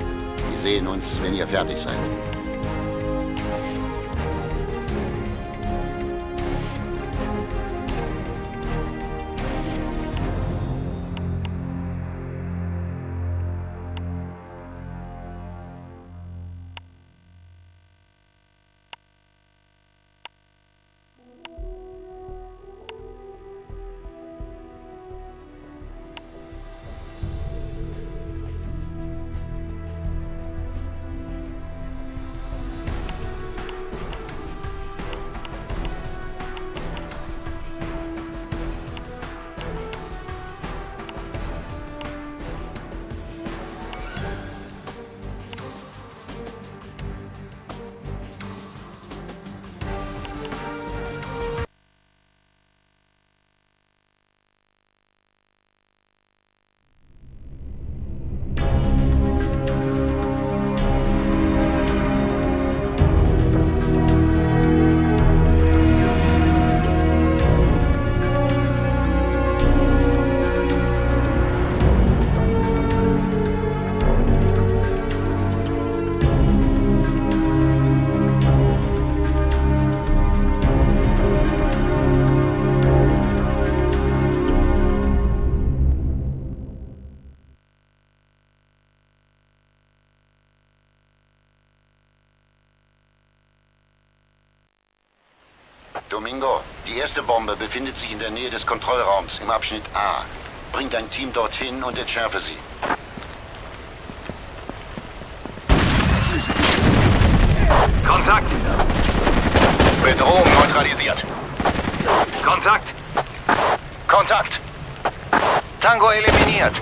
Wir sehen uns, wenn ihr fertig seid. Domingo, die erste Bombe befindet sich in der Nähe des Kontrollraums im Abschnitt A. Bring dein Team dorthin und entschärfe sie. Kontakt! Bedrohung neutralisiert. Kontakt! Kontakt! Tango eliminiert!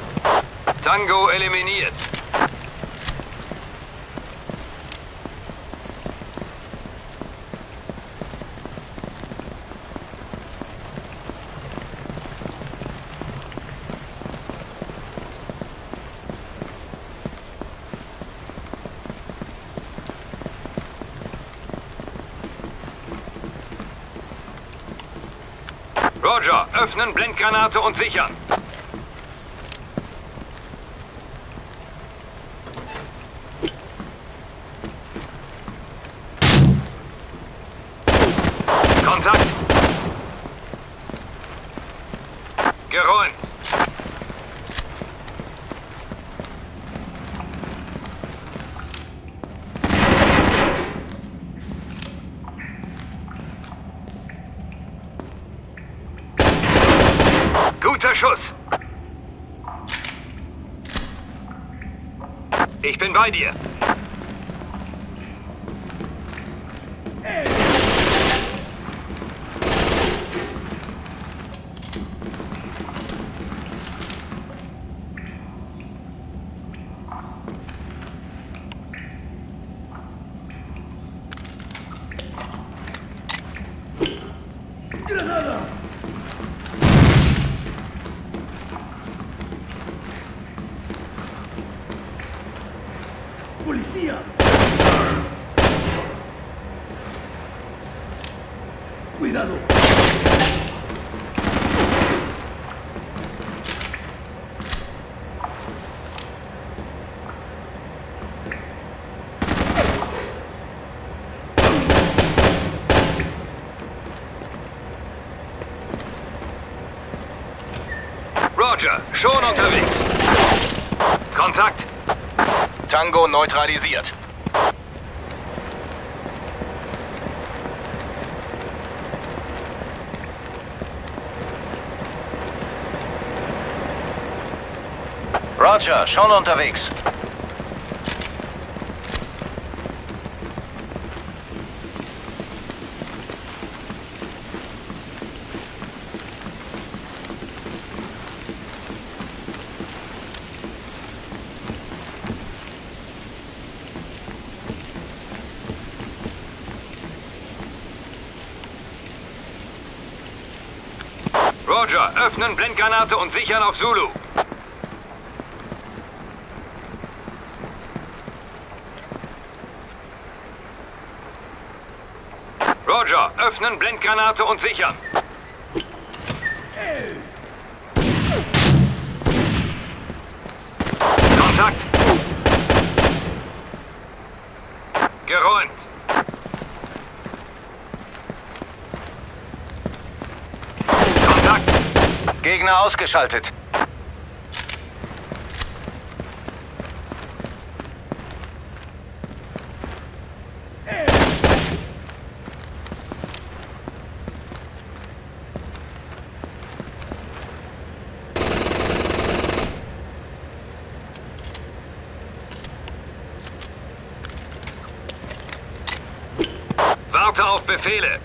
Tango eliminiert! Roger, öffnen, Blendgranate und sichern. Kontakt. Geräumt. Guter Schuss. Ich bin bei dir. Schon unterwegs. Kontakt. Tango neutralisiert. Roger, schon unterwegs. Roger, öffnen Blendgranate und sichern auf Zulu. Roger, öffnen Blendgranate und sichern. Kontakt. Geräumt. Gegner ausgeschaltet. Warte auf Befehle.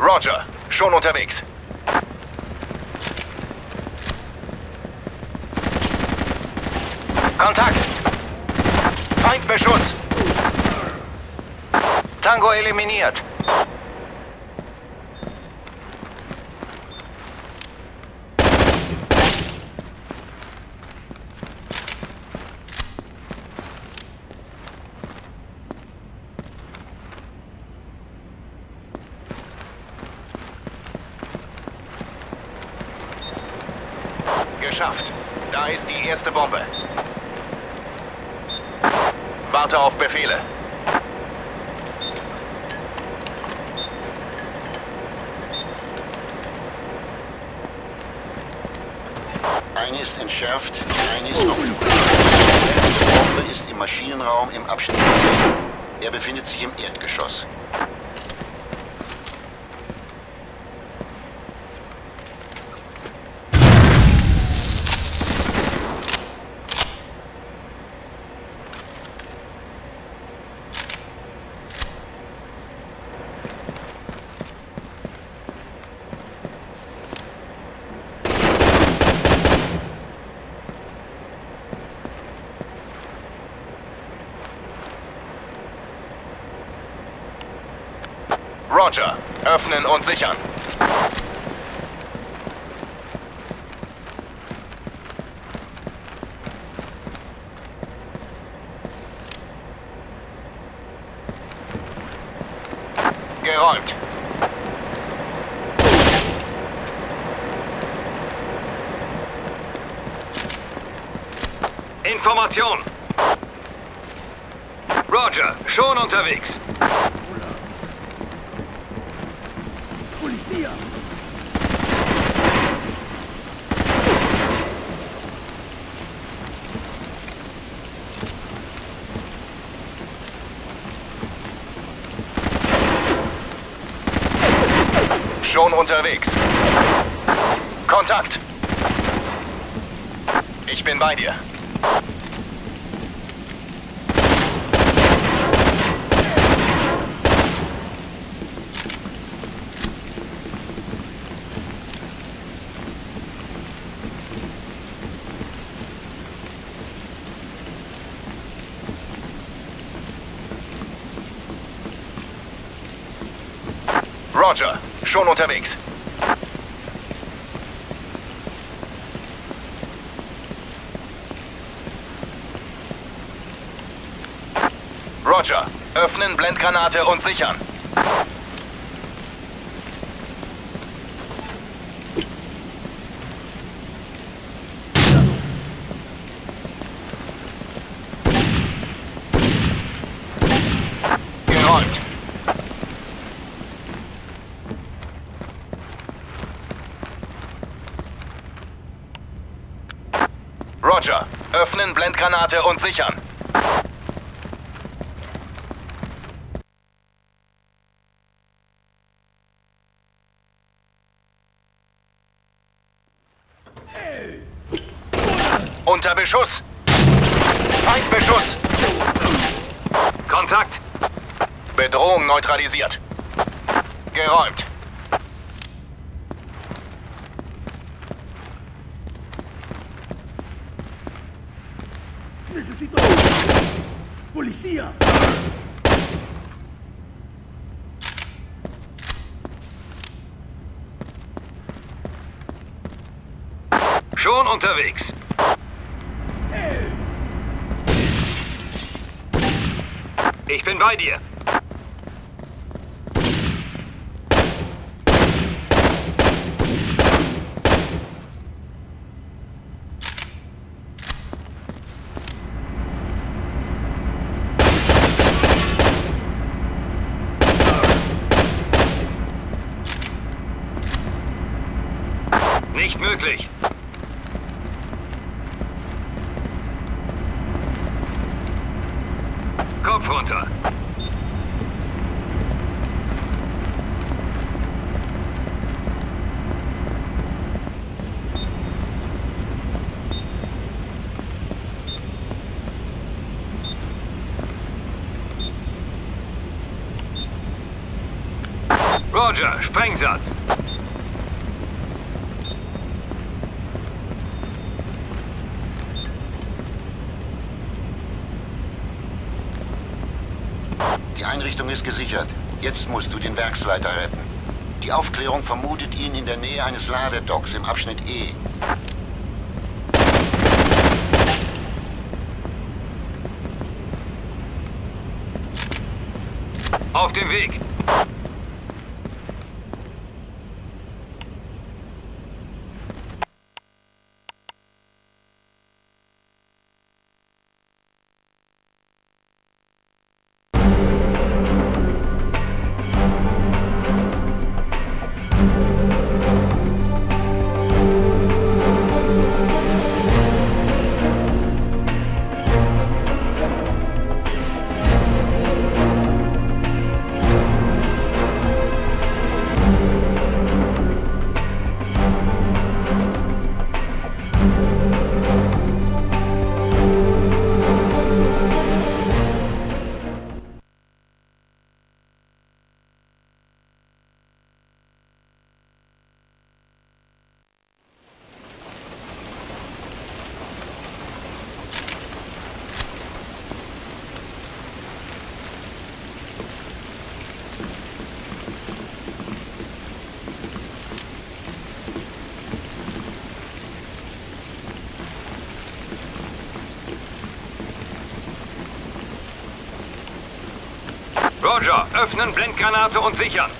Roger, schon unterwegs. Kontakt! Feindbeschuss! Tango eliminiert. Geschafft. Da ist die erste Bombe. Warte auf Befehle. Eine ist entschärft, eine ist offen. Die Bombe ist im Maschinenraum im Abschnitt C. Er befindet sich im Erdgeschoss. Roger. Öffnen und sichern. Geräumt. Information. Roger, schon unterwegs. Schon unterwegs. Kontakt. Ich bin bei dir. Roger, schon unterwegs. Roger, öffnen Blendgranate und sichern. Roger, öffnen Blendgranate und sichern. Hey. Unter Beschuss. Feindbeschuss. Kontakt. Bedrohung neutralisiert. Geräumt. Policía. Schon unterwegs. Ich bin bei dir. Nicht möglich. Kopf runter. Roger, Sprengsatz. Einrichtung ist gesichert. Jetzt musst du den Werksleiter retten. Die Aufklärung vermutet ihn in der Nähe eines Ladedocks im Abschnitt E. Auf dem Weg! Roger, öffnen Blendgranate und sichern.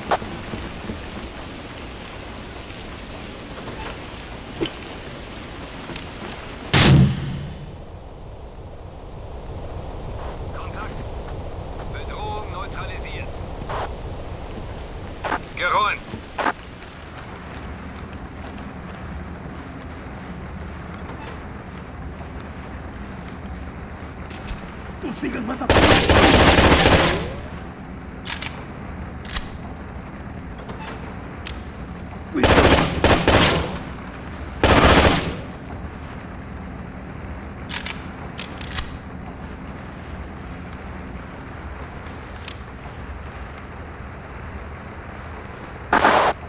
going. Tú sigues más atrás.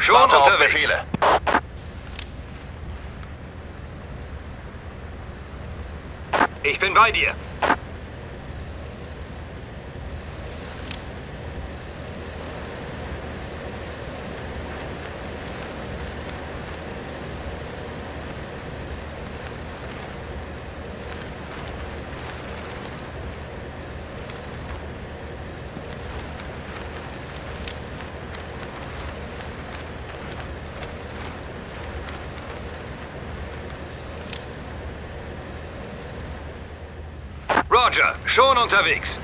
Schwarzer Befehle. Ich bin bei dir. Roger, schon unterwegs.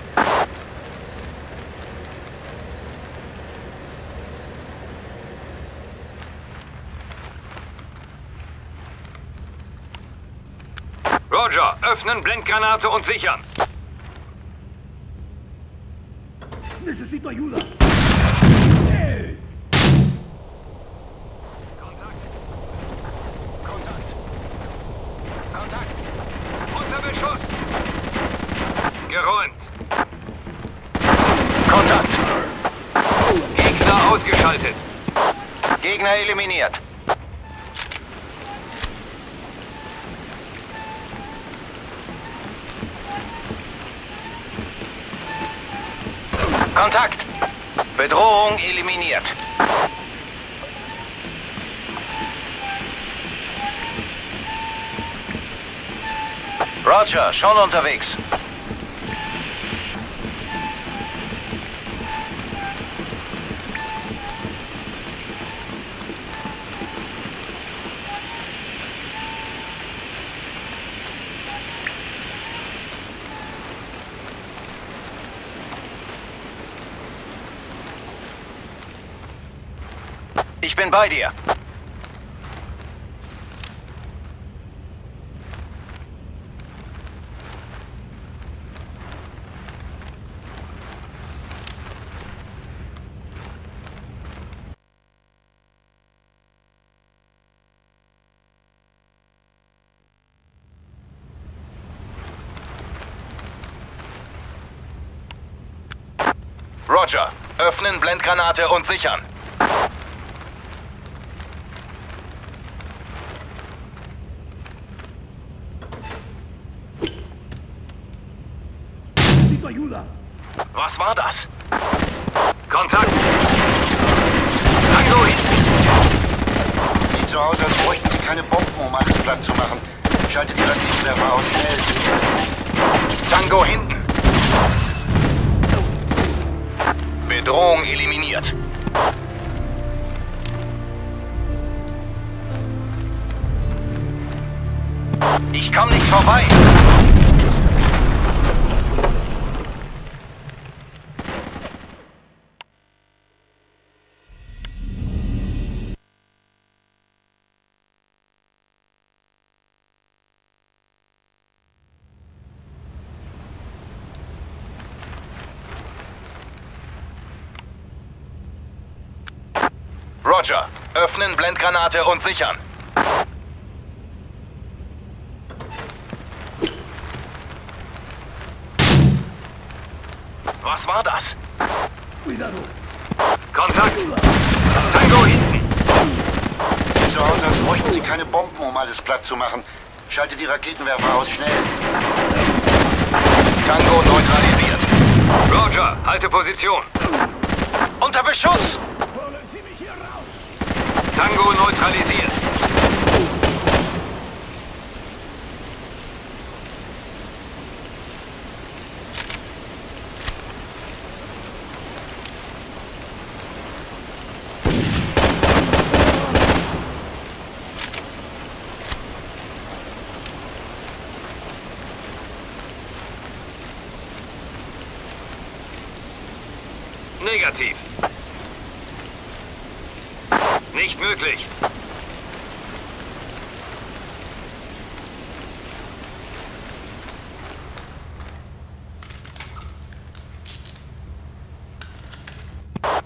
Roger, öffnen Blendgranate und sichern. Necesito ayuda. Gegner eliminiert. Kontakt. Bedrohung eliminiert. Roger, schon unterwegs. Ich bin bei dir. Roger, öffnen Blendgranate und sichern. Was war das? Kontakt! Tango hin! Sieht so aus, als bräuchten Sie keine Bomben, um alles platt zu machen. Schalte die Raketenwerfer aus, schnell! Tango hinten! Bedrohung eliminiert. Ich komme nicht vorbei! Roger, öffnen Blendgranate und sichern. Was war das? Kontakt! Tango hinten! Sieht so aus, als bräuchten Sie keine Bomben, um alles platt zu machen. Schalte die Raketenwerfer aus, schnell! Tango neutralisiert. Roger, halte Position. Unter Beschuss! Tango neutralisiert. Negativ. Nicht möglich.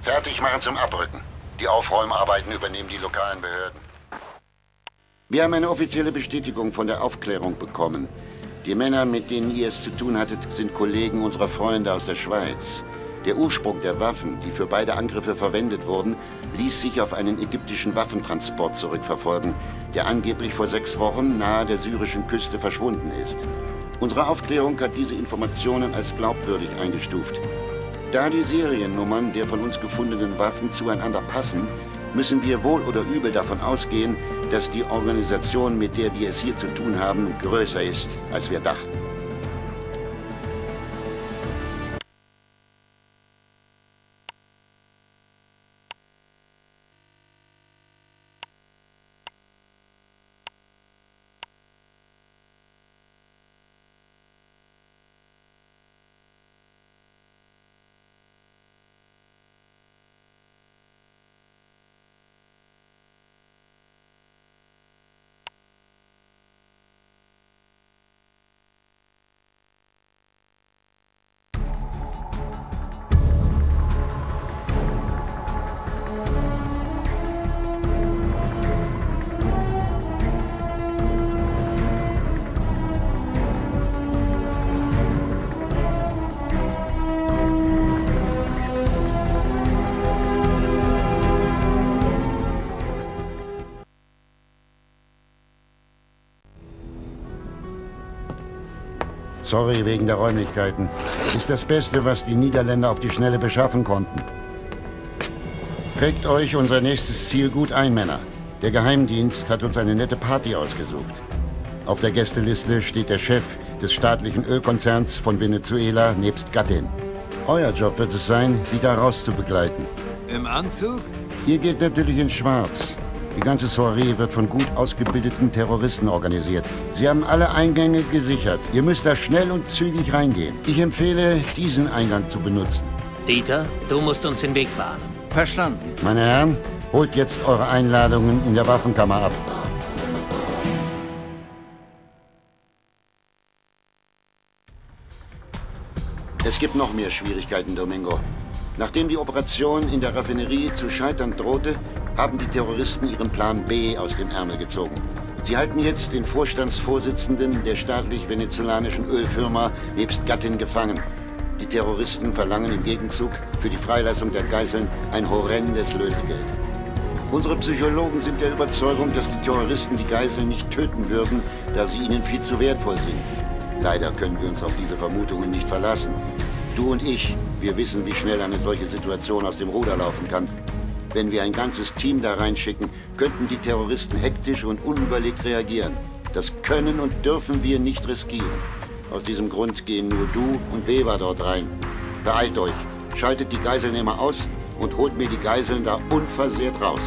Fertig machen zum Abrücken. Die Aufräumarbeiten übernehmen die lokalen Behörden. Wir haben eine offizielle Bestätigung von der Aufklärung bekommen. Die Männer, mit denen ihr es zu tun hattet, sind Kollegen unserer Freunde aus der Schweiz. Der Ursprung der Waffen, die für beide Angriffe verwendet wurden, ließ sich auf einen ägyptischen Waffentransport zurückverfolgen, der angeblich vor sechs Wochen nahe der syrischen Küste verschwunden ist. Unsere Aufklärung hat diese Informationen als glaubwürdig eingestuft. Da die Seriennummern der von uns gefundenen Waffen zueinander passen, müssen wir wohl oder übel davon ausgehen, dass die Organisation, mit der wir es hier zu tun haben, größer ist, als wir dachten. Sorry wegen der Räumlichkeiten. Ist das Beste, was die Niederländer auf die Schnelle beschaffen konnten. Prägt euch unser nächstes Ziel gut ein, Männer. Der Geheimdienst hat uns eine nette Party ausgesucht. Auf der Gästeliste steht der Chef des staatlichen Ölkonzerns von Venezuela nebst Gattin. Euer Job wird es sein, sie da raus zu begleiten. Im Anzug? Ihr geht natürlich in Schwarz. Die ganze Soiree wird von gut ausgebildeten Terroristen organisiert. Sie haben alle Eingänge gesichert. Ihr müsst da schnell und zügig reingehen. Ich empfehle, diesen Eingang zu benutzen. Dieter, du musst uns den Weg bahnen. Verstanden. Meine Herren, holt jetzt eure Einladungen in der Waffenkammer ab. Es gibt noch mehr Schwierigkeiten, Domingo. Nachdem die Operation in der Raffinerie zu scheitern drohte, haben die Terroristen ihren Plan B aus dem Ärmel gezogen. Sie halten jetzt den Vorstandsvorsitzenden der staatlich-venezolanischen Ölfirma nebst Gattin gefangen. Die Terroristen verlangen im Gegenzug für die Freilassung der Geiseln ein horrendes Lösegeld. Unsere Psychologen sind der Überzeugung, dass die Terroristen die Geiseln nicht töten würden, da sie ihnen viel zu wertvoll sind. Leider können wir uns auf diese Vermutungen nicht verlassen. Du und ich, wir wissen, wie schnell eine solche Situation aus dem Ruder laufen kann. Wenn wir ein ganzes Team da reinschicken, könnten die Terroristen hektisch und unüberlegt reagieren. Das können und dürfen wir nicht riskieren. Aus diesem Grund gehen nur du und Weber dort rein. Beeilt euch, schaltet die Geiselnehmer aus und holt mir die Geiseln da unversehrt raus.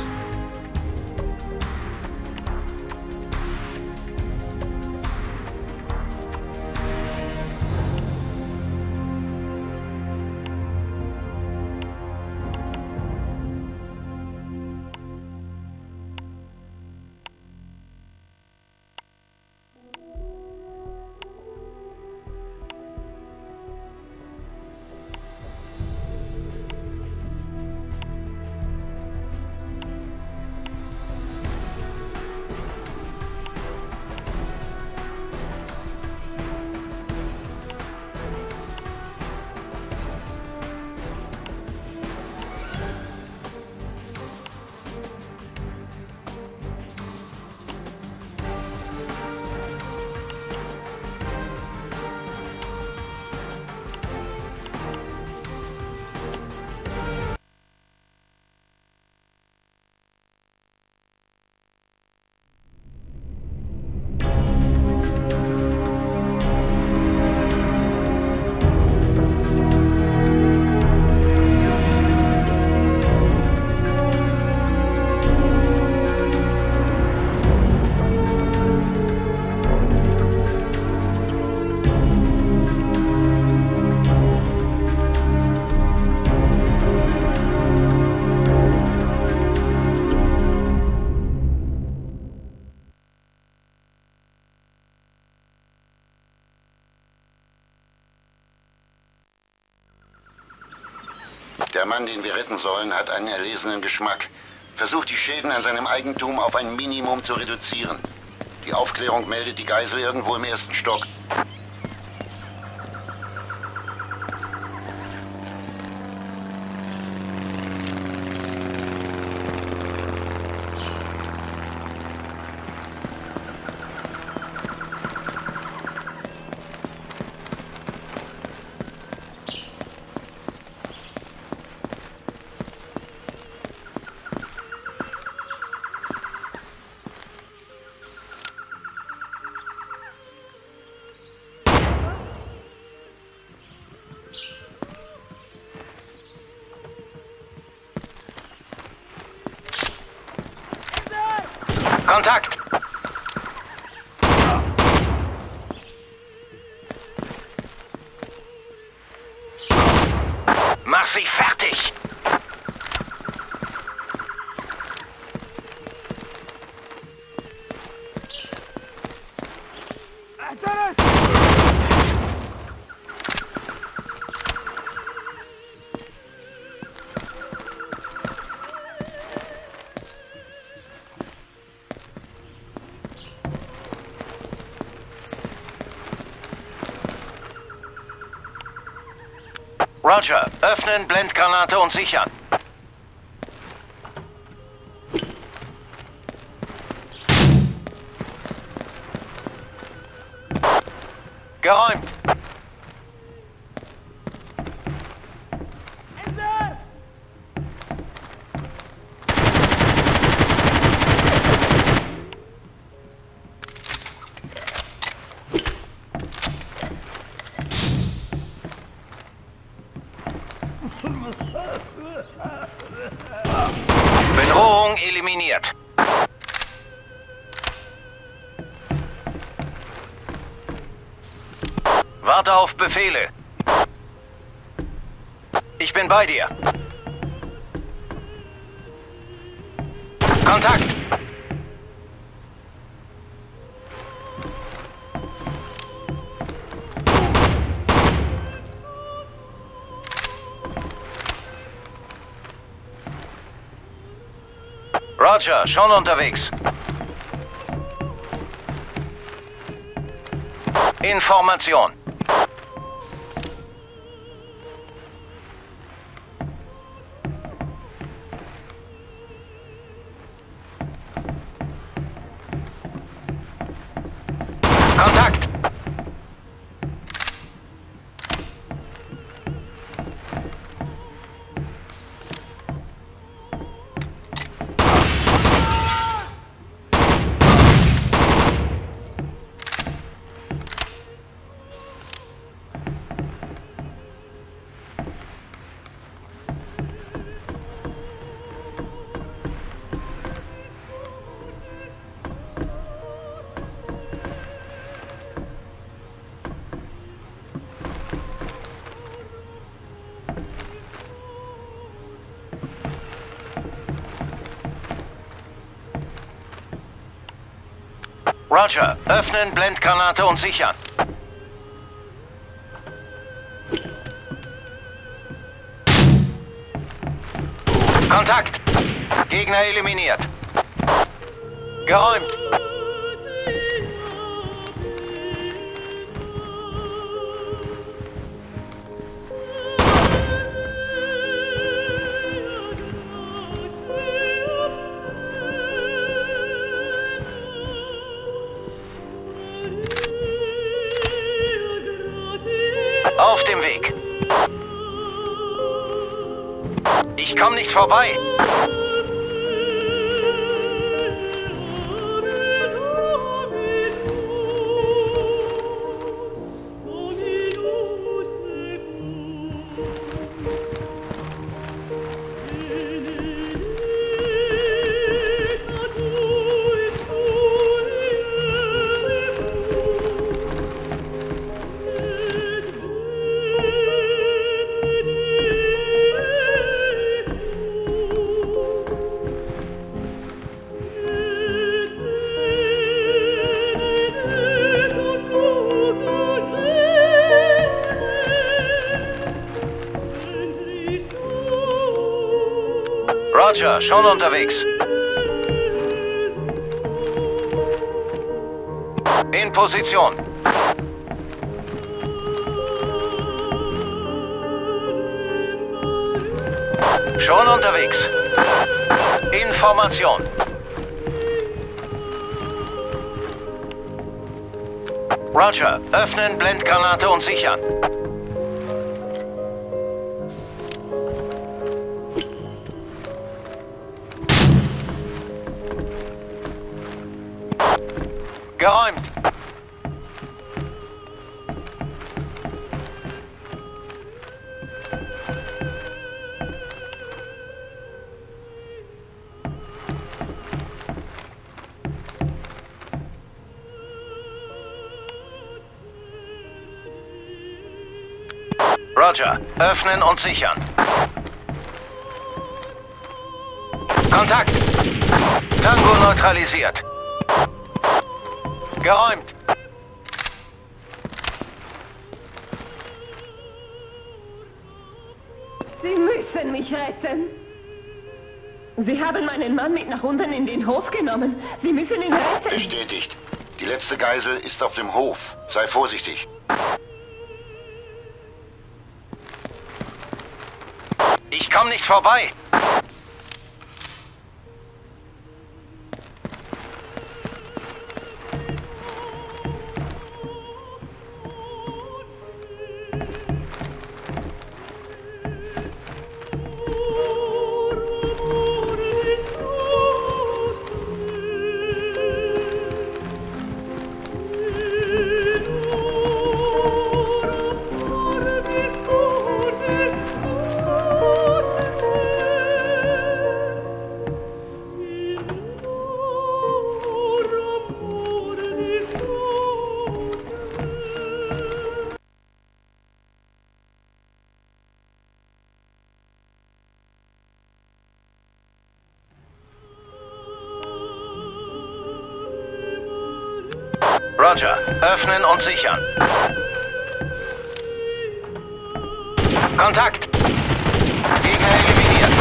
Der Mann, den wir retten sollen, hat einen erlesenen Geschmack. Versucht, die Schäden an seinem Eigentum auf ein Minimum zu reduzieren. Die Aufklärung meldet die Geisel irgendwo im ersten Stock. Kontakt! Mach sie fertig! Roger, öffnen, Blendgranate und sichern. Geräumt. Bedrohung eliminiert. Warte auf Befehle. Ich bin bei dir. Kontakt. Roger, schon unterwegs. Information. Kontakt. Roger, öffnen, Blendgranate und sichern. Kontakt! Gegner eliminiert. Geräumt. Auf dem Weg. Ich komme nicht vorbei. Roger, schon unterwegs. In Position. Schon unterwegs. In Formation. Roger, öffnen Blendgranate und sichern. Geräumt. Roger, öffnen und sichern. Kontakt! Tango neutralisiert. Geräumt! Sie müssen mich retten! Sie haben meinen Mann mit nach unten in den Hof genommen. Sie müssen ihn retten! Bestätigt. Die letzte Geisel ist auf dem Hof. Sei vorsichtig. Ich komme nicht vorbei. Roger, öffnen und sichern. Kontakt! Gegner eliminiert.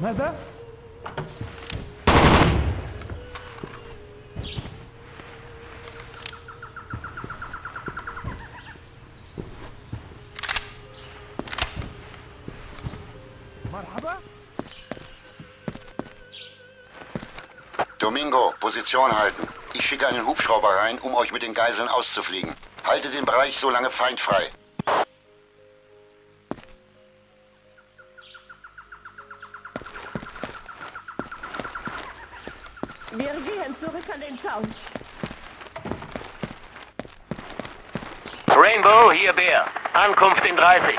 ماذا؟ مرحبا. Domingo, Position halten. Ich schicke einen Hubschrauber rein, um euch mit den Geiseln auszufliegen. Haltet den Bereich so lange feindfrei. Wir gehen zurück an den Zaun. Rainbow, hier Bär. Ankunft in dreißig.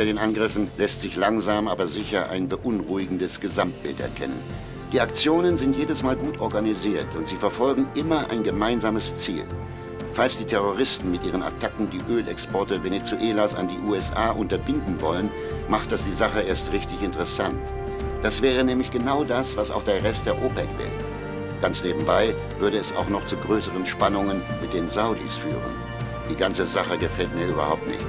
hinter den Angriffen lässt sich langsam, aber sicher ein beunruhigendes Gesamtbild erkennen. Die Aktionen sind jedes Mal gut organisiert und sie verfolgen immer ein gemeinsames Ziel. Falls die Terroristen mit ihren Attacken die Ölexporte Venezuelas an die U S A unterbinden wollen, macht das die Sache erst richtig interessant. Das wäre nämlich genau das, was auch der Rest der OPEC will. Ganz nebenbei würde es auch noch zu größeren Spannungen mit den Saudis führen. Die ganze Sache gefällt mir überhaupt nicht.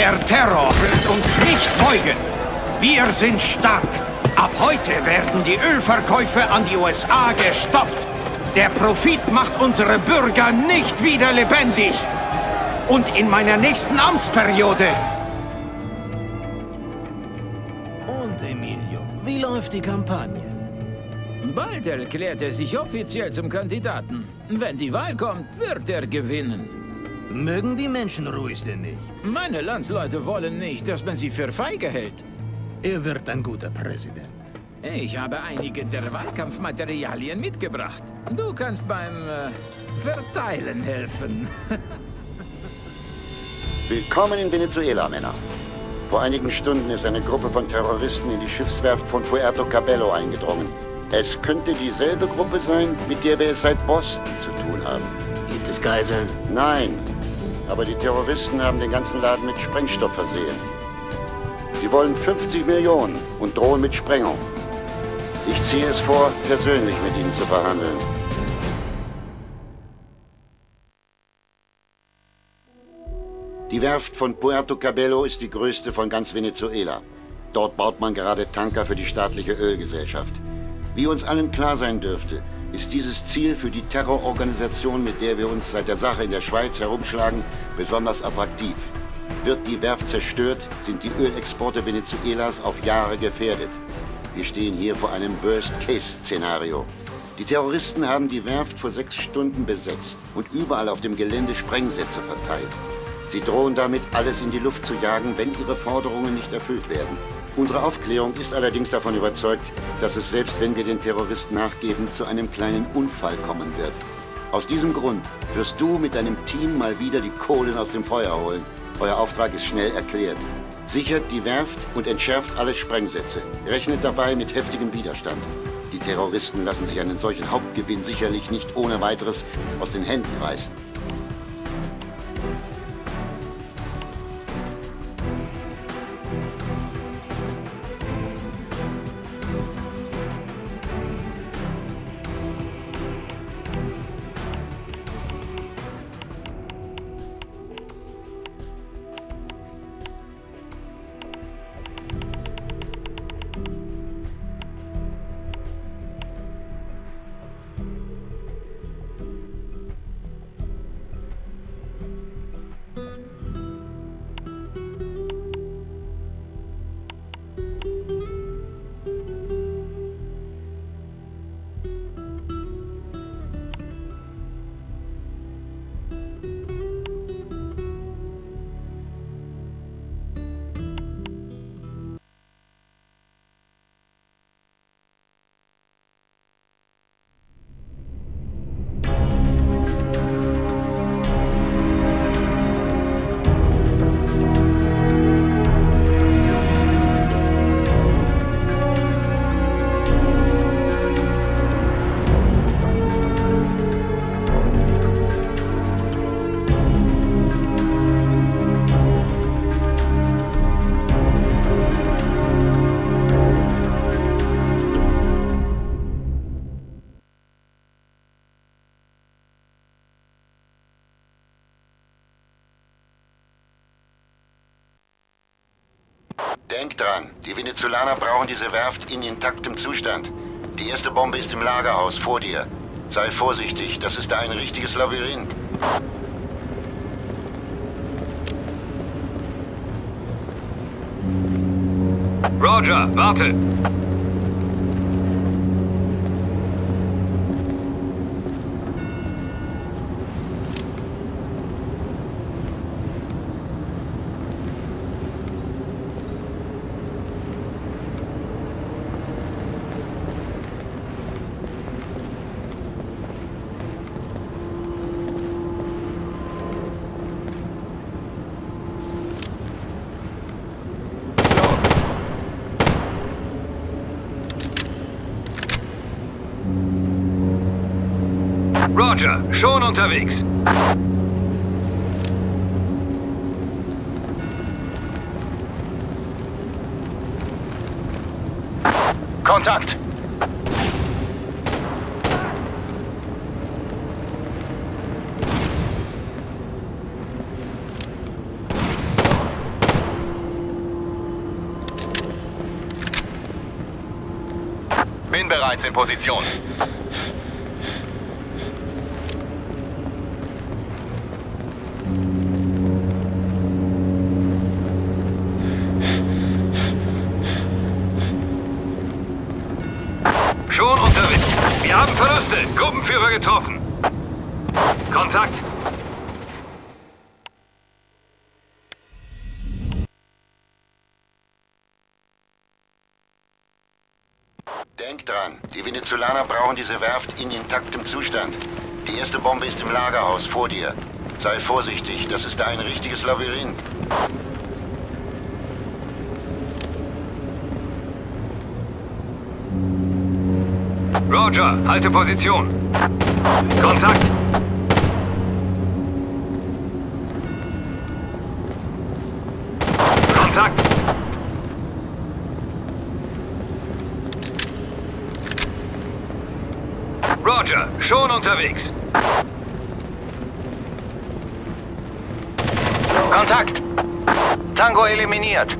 Der Terror wird uns nicht beugen. Wir sind stark. Ab heute werden die Ölverkäufe an die U S A gestoppt. Der Profit macht unsere Bürger nicht wieder lebendig. Und in meiner nächsten Amtsperiode... Und Emilio, wie läuft die Kampagne? Bald erklärt er sich offiziell zum Kandidaten. Wenn die Wahl kommt, wird er gewinnen. Mögen die Menschen Ruiz denn nicht? Meine Landsleute wollen nicht, dass man sie für feige hält. Er wird ein guter Präsident. Ich habe einige der Wahlkampfmaterialien mitgebracht. Du kannst beim äh, Verteilen helfen. Willkommen in Venezuela, Männer. Vor einigen Stunden ist eine Gruppe von Terroristen in die Schiffswerft von Puerto Cabello eingedrungen. Es könnte dieselbe Gruppe sein, mit der wir es seit Boston zu tun haben. Gibt es Geiseln? Nein. Aber die Terroristen haben den ganzen Laden mit Sprengstoff versehen. Sie wollen fünfzig Millionen und drohen mit Sprengung. Ich ziehe es vor, persönlich mit ihnen zu verhandeln. Die Werft von Puerto Cabello ist die größte von ganz Venezuela. Dort baut man gerade Tanker für die staatliche Ölgesellschaft. Wie uns allen klar sein dürfte, ist dieses Ziel für die Terrororganisation, mit der wir uns seit der Sache in der Schweiz herumschlagen, besonders attraktiv. Wird die Werft zerstört, sind die Ölexporte Venezuelas auf Jahre gefährdet. Wir stehen hier vor einem Worst-Case-Szenario. Die Terroristen haben die Werft vor sechs Stunden besetzt und überall auf dem Gelände Sprengsätze verteilt. Sie drohen damit, alles in die Luft zu jagen, wenn ihre Forderungen nicht erfüllt werden. Unsere Aufklärung ist allerdings davon überzeugt, dass es, selbst wenn wir den Terroristen nachgeben, zu einem kleinen Unfall kommen wird. Aus diesem Grund wirst du mit deinem Team mal wieder die Kohlen aus dem Feuer holen. Euer Auftrag ist schnell erklärt. Sichert die Werft und entschärft alle Sprengsätze. Rechnet dabei mit heftigem Widerstand. Die Terroristen lassen sich einen solchen Hauptgewinn sicherlich nicht ohne weiteres aus den Händen reißen. Denk dran, die Venezolaner brauchen diese Werft in intaktem Zustand. Die erste Bombe ist im Lagerhaus vor dir. Sei vorsichtig, das ist ein richtiges Labyrinth. Roger, warte! Roger, schon unterwegs. Kontakt. Bin bereits in Position. Gruppenführer getroffen. Kontakt. Denk dran, die Venezolaner brauchen diese Werft in intaktem Zustand. Die erste Bombe ist im Lagerhaus vor dir. Sei vorsichtig, das ist ein richtiges Labyrinth. Roger, halte Position. Kontakt. Kontakt. Roger, schon unterwegs. Kontakt. Tango eliminiert.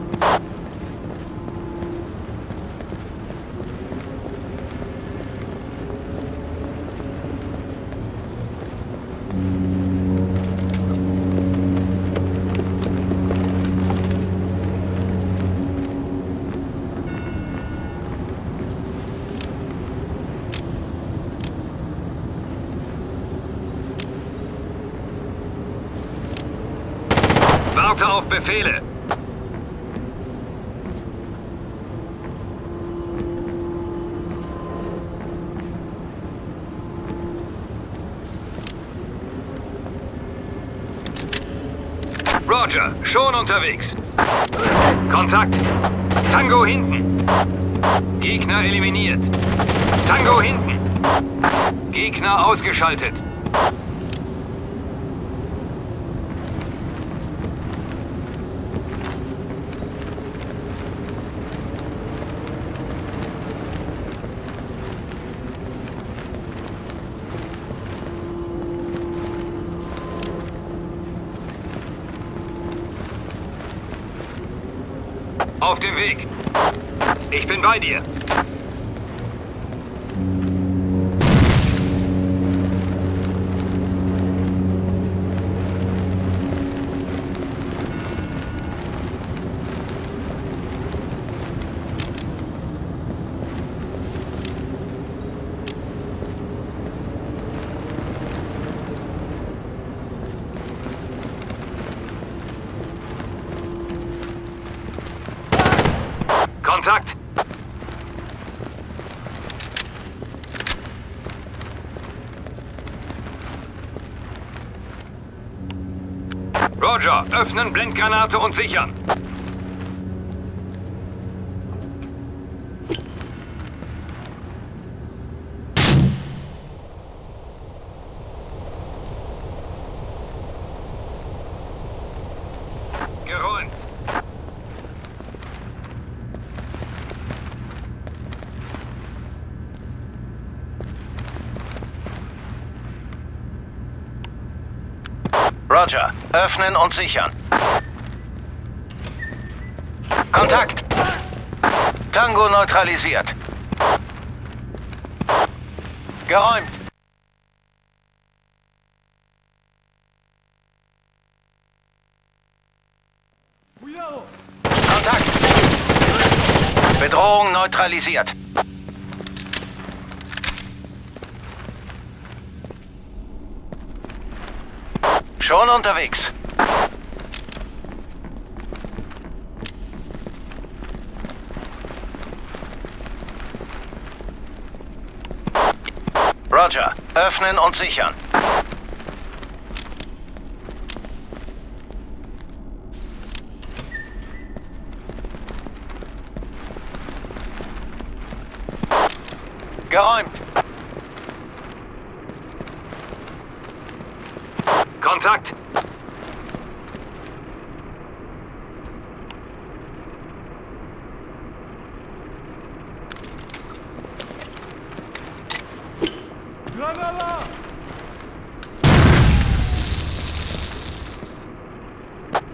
Warte auf Befehle. Roger, schon unterwegs. Kontakt. Tango hinten. Gegner eliminiert. Tango hinten. Gegner ausgeschaltet. Auf dem Weg. Ich bin bei dir. Kontakt! Roger, öffnen Blendgranate und sichern! Geräumt! Roger, öffnen und sichern. Kontakt! Tango neutralisiert. Geräumt! Kontakt! Bedrohung neutralisiert. Schon unterwegs. Roger. Öffnen und sichern. Geräumt. Kontakt.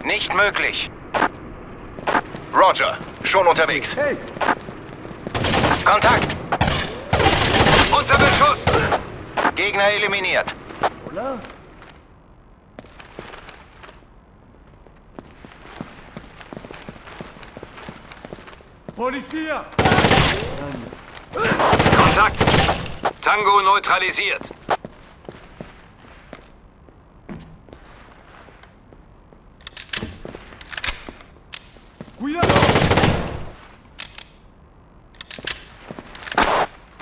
Nicht möglich. Roger. Schon unterwegs. Hey. Kontakt. Unter Beschuss. Gegner eliminiert. Hola. Polizia! Kontakt! Tango neutralisiert!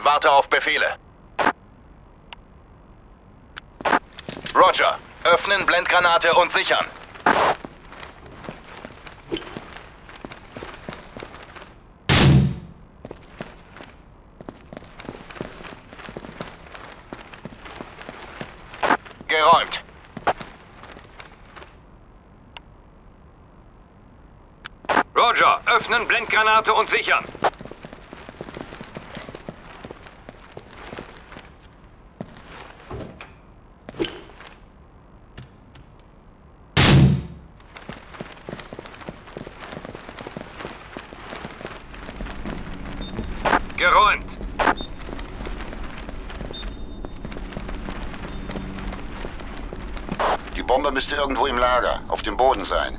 Warte auf Befehle! Roger! Öffnen Blendgranate und sichern! Geräumt. Roger, öffnen Blendgranate und sichern. Geräumt. Die Bombe müsste irgendwo im Lager, auf dem Boden sein.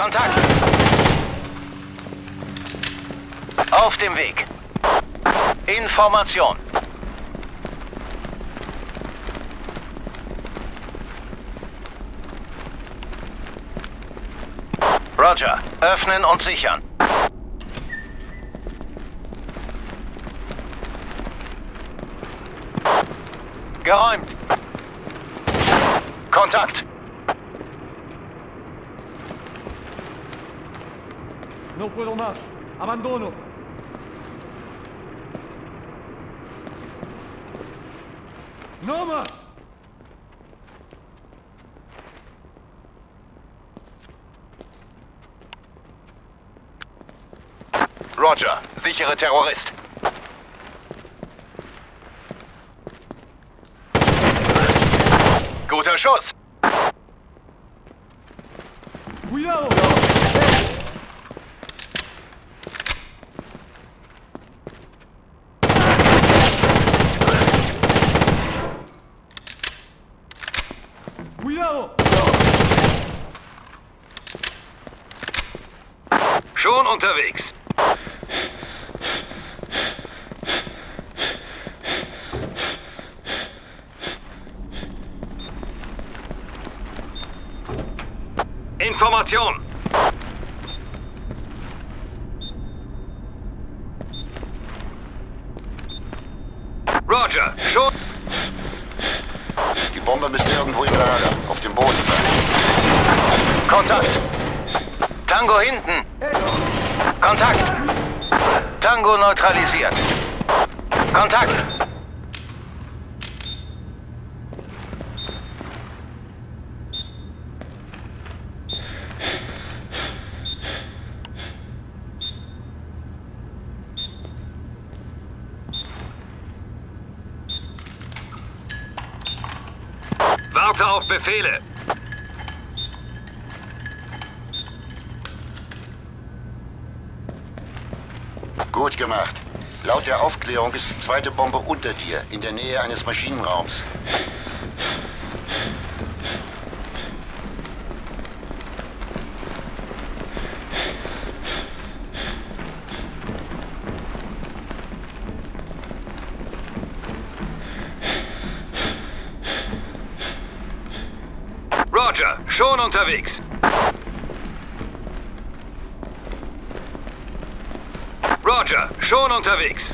Kontakt! Auf dem Weg! Information! Roger, öffnen und sichern! Geräumt! Kontakt! No puedo más. Abandono. No más. Roger, sichere Terrorist. Guter Schuss. Cuidado. Schon unterwegs. Information. Roger, schon. Die Bombe müsste irgendwo im Lager, auf dem Boden sein. Kontakt! Tango hinten! Kontakt! Tango neutralisiert! Kontakt! Warte auf Befehle! Gut gemacht. Laut der Aufklärung ist die zweite Bombe unter dir, in der Nähe eines Maschinenraums. Roger, schon unterwegs. Roger, schon unterwegs.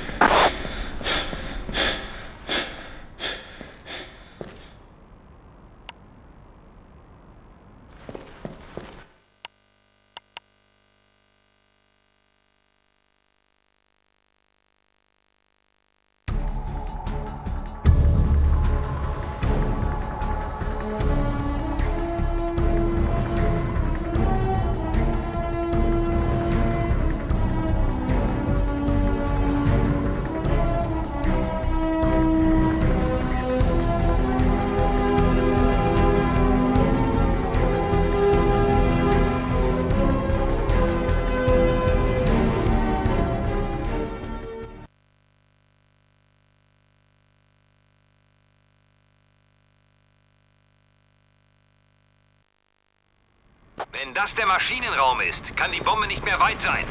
Wenn das der Maschinenraum ist, kann die Bombe nicht mehr weit sein.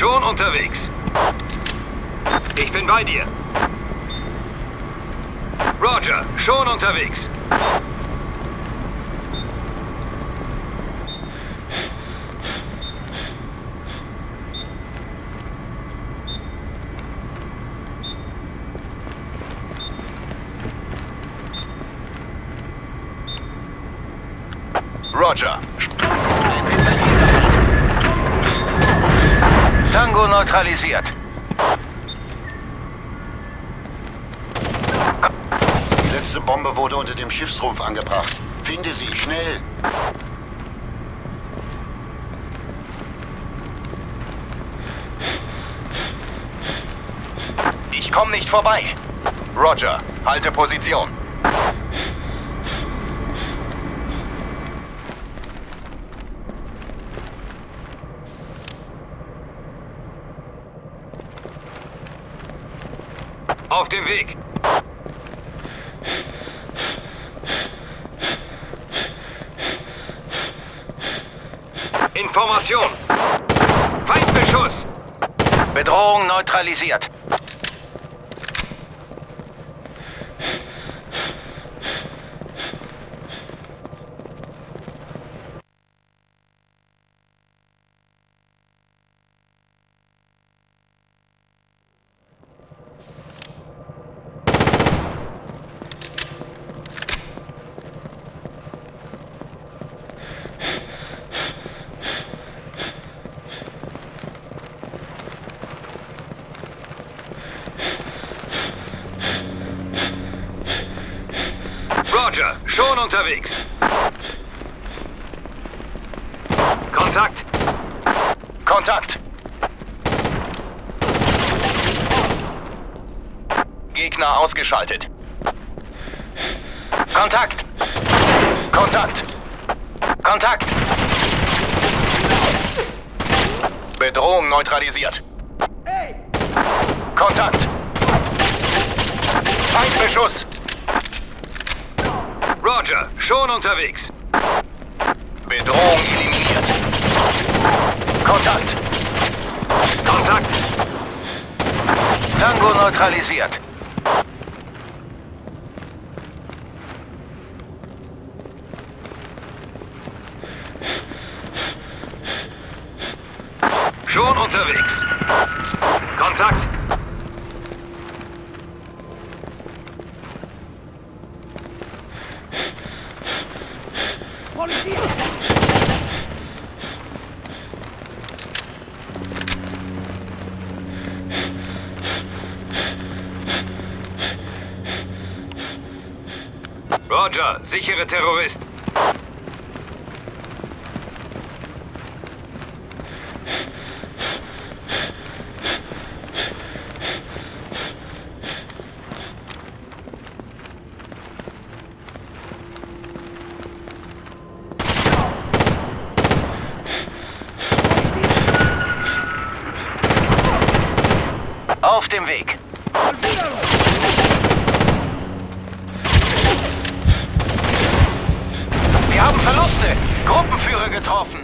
Schon unterwegs. Ich bin bei dir. Roger, schon unterwegs. Roger. Tango neutralisiert. Die letzte Bombe wurde unter dem Schiffsrumpf angebracht. Finde sie schnell. Ich komme nicht vorbei. Roger, halte Position. Auf dem Weg. Information. Feindbeschuss. Bedrohung neutralisiert. Schon unterwegs. Kontakt! Kontakt! Gegner ausgeschaltet. Kontakt! Kontakt! Kontakt! Bedrohung neutralisiert. Kontakt! Feindbeschuss! Roger, schon unterwegs. Bedrohung eliminiert. Kontakt! Kontakt! Tango neutralisiert. Schon unterwegs. Kontakt! Roger, sichere Terrorist. Auf dem Weg. Wir haben Verluste. Gruppenführer getroffen.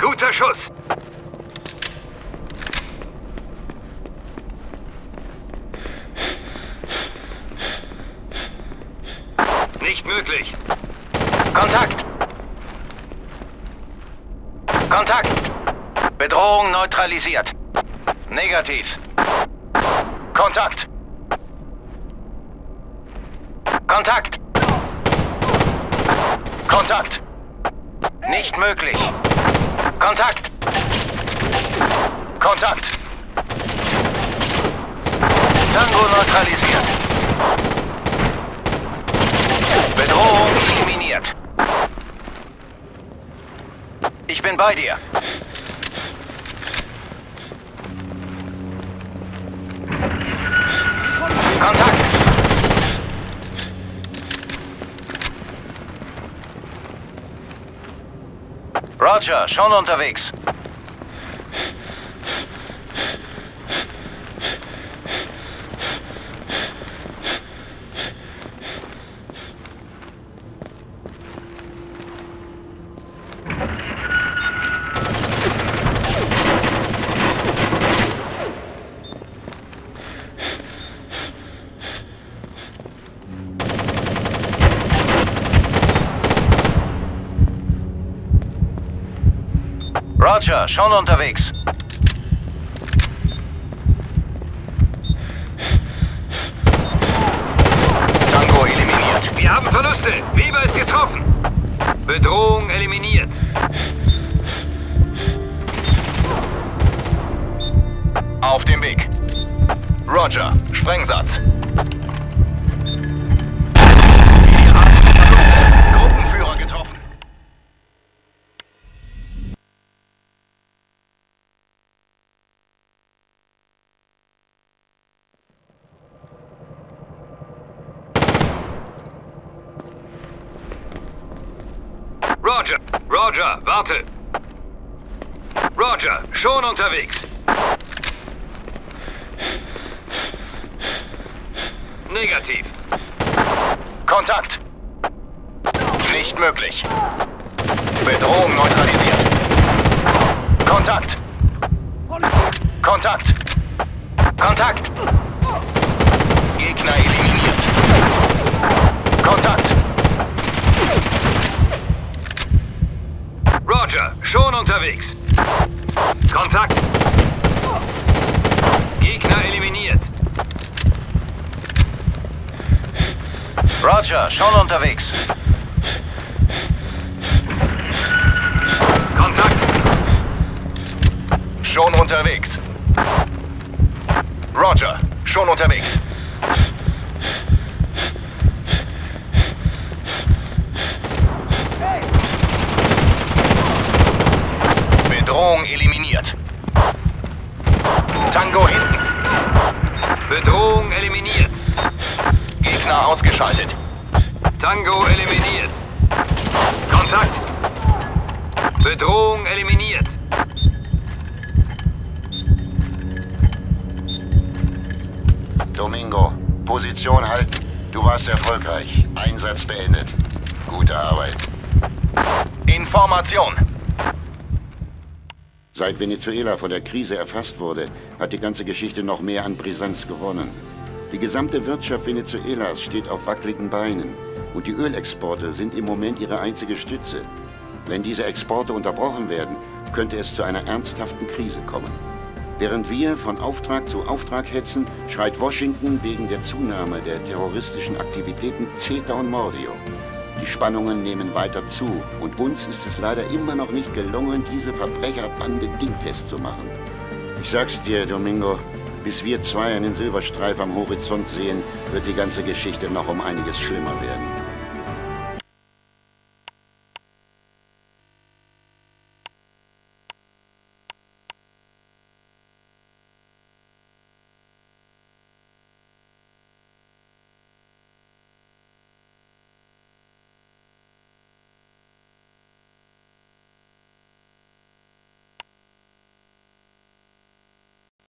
Guter Schuss. Nicht möglich. Kontakt. Kontakt. Bedrohung neutralisiert. Negativ. Kontakt. Kontakt. Kontakt. Nicht möglich. Kontakt. Kontakt. Tango neutralisiert. Bedrohung eliminiert. Ich bin bei dir. Kontakt. Roger, schon unterwegs. Roger, schon unterwegs. Tango eliminiert. Wir haben Verluste. Weber ist getroffen. Bedrohung eliminiert. Auf dem Weg. Roger, Sprengsatz. Roger, Roger, warte! Roger, schon unterwegs! Negativ! Kontakt! Nicht möglich! Bedrohung neutralisiert! Kontakt! Kontakt! Kontakt! Gegner eliminiert! Kontakt! Roger, schon unterwegs. Kontakt. Gegner eliminiert. Roger, schon unterwegs. Kontakt. Schon unterwegs. Roger, schon unterwegs. Bedrohung eliminiert. Tango hinten. Bedrohung eliminiert. Gegner ausgeschaltet. Tango eliminiert. Kontakt. Bedrohung eliminiert. Domingo, Position halten. Du warst erfolgreich. Einsatz beendet. Gute Arbeit. Information. Seit Venezuela von der Krise erfasst wurde, hat die ganze Geschichte noch mehr an Brisanz gewonnen. Die gesamte Wirtschaft Venezuelas steht auf wackeligen Beinen und die Ölexporte sind im Moment ihre einzige Stütze. Wenn diese Exporte unterbrochen werden, könnte es zu einer ernsthaften Krise kommen. Während wir von Auftrag zu Auftrag hetzen, schreit Washington wegen der Zunahme der terroristischen Aktivitäten CETA und Mordio. Die Spannungen nehmen weiter zu und uns ist es leider immer noch nicht gelungen, diese Verbrecherbande dingfest zu machen. Ich sag's dir, Domingo, bis wir zwei einen Silberstreif am Horizont sehen, wird die ganze Geschichte noch um einiges schlimmer werden.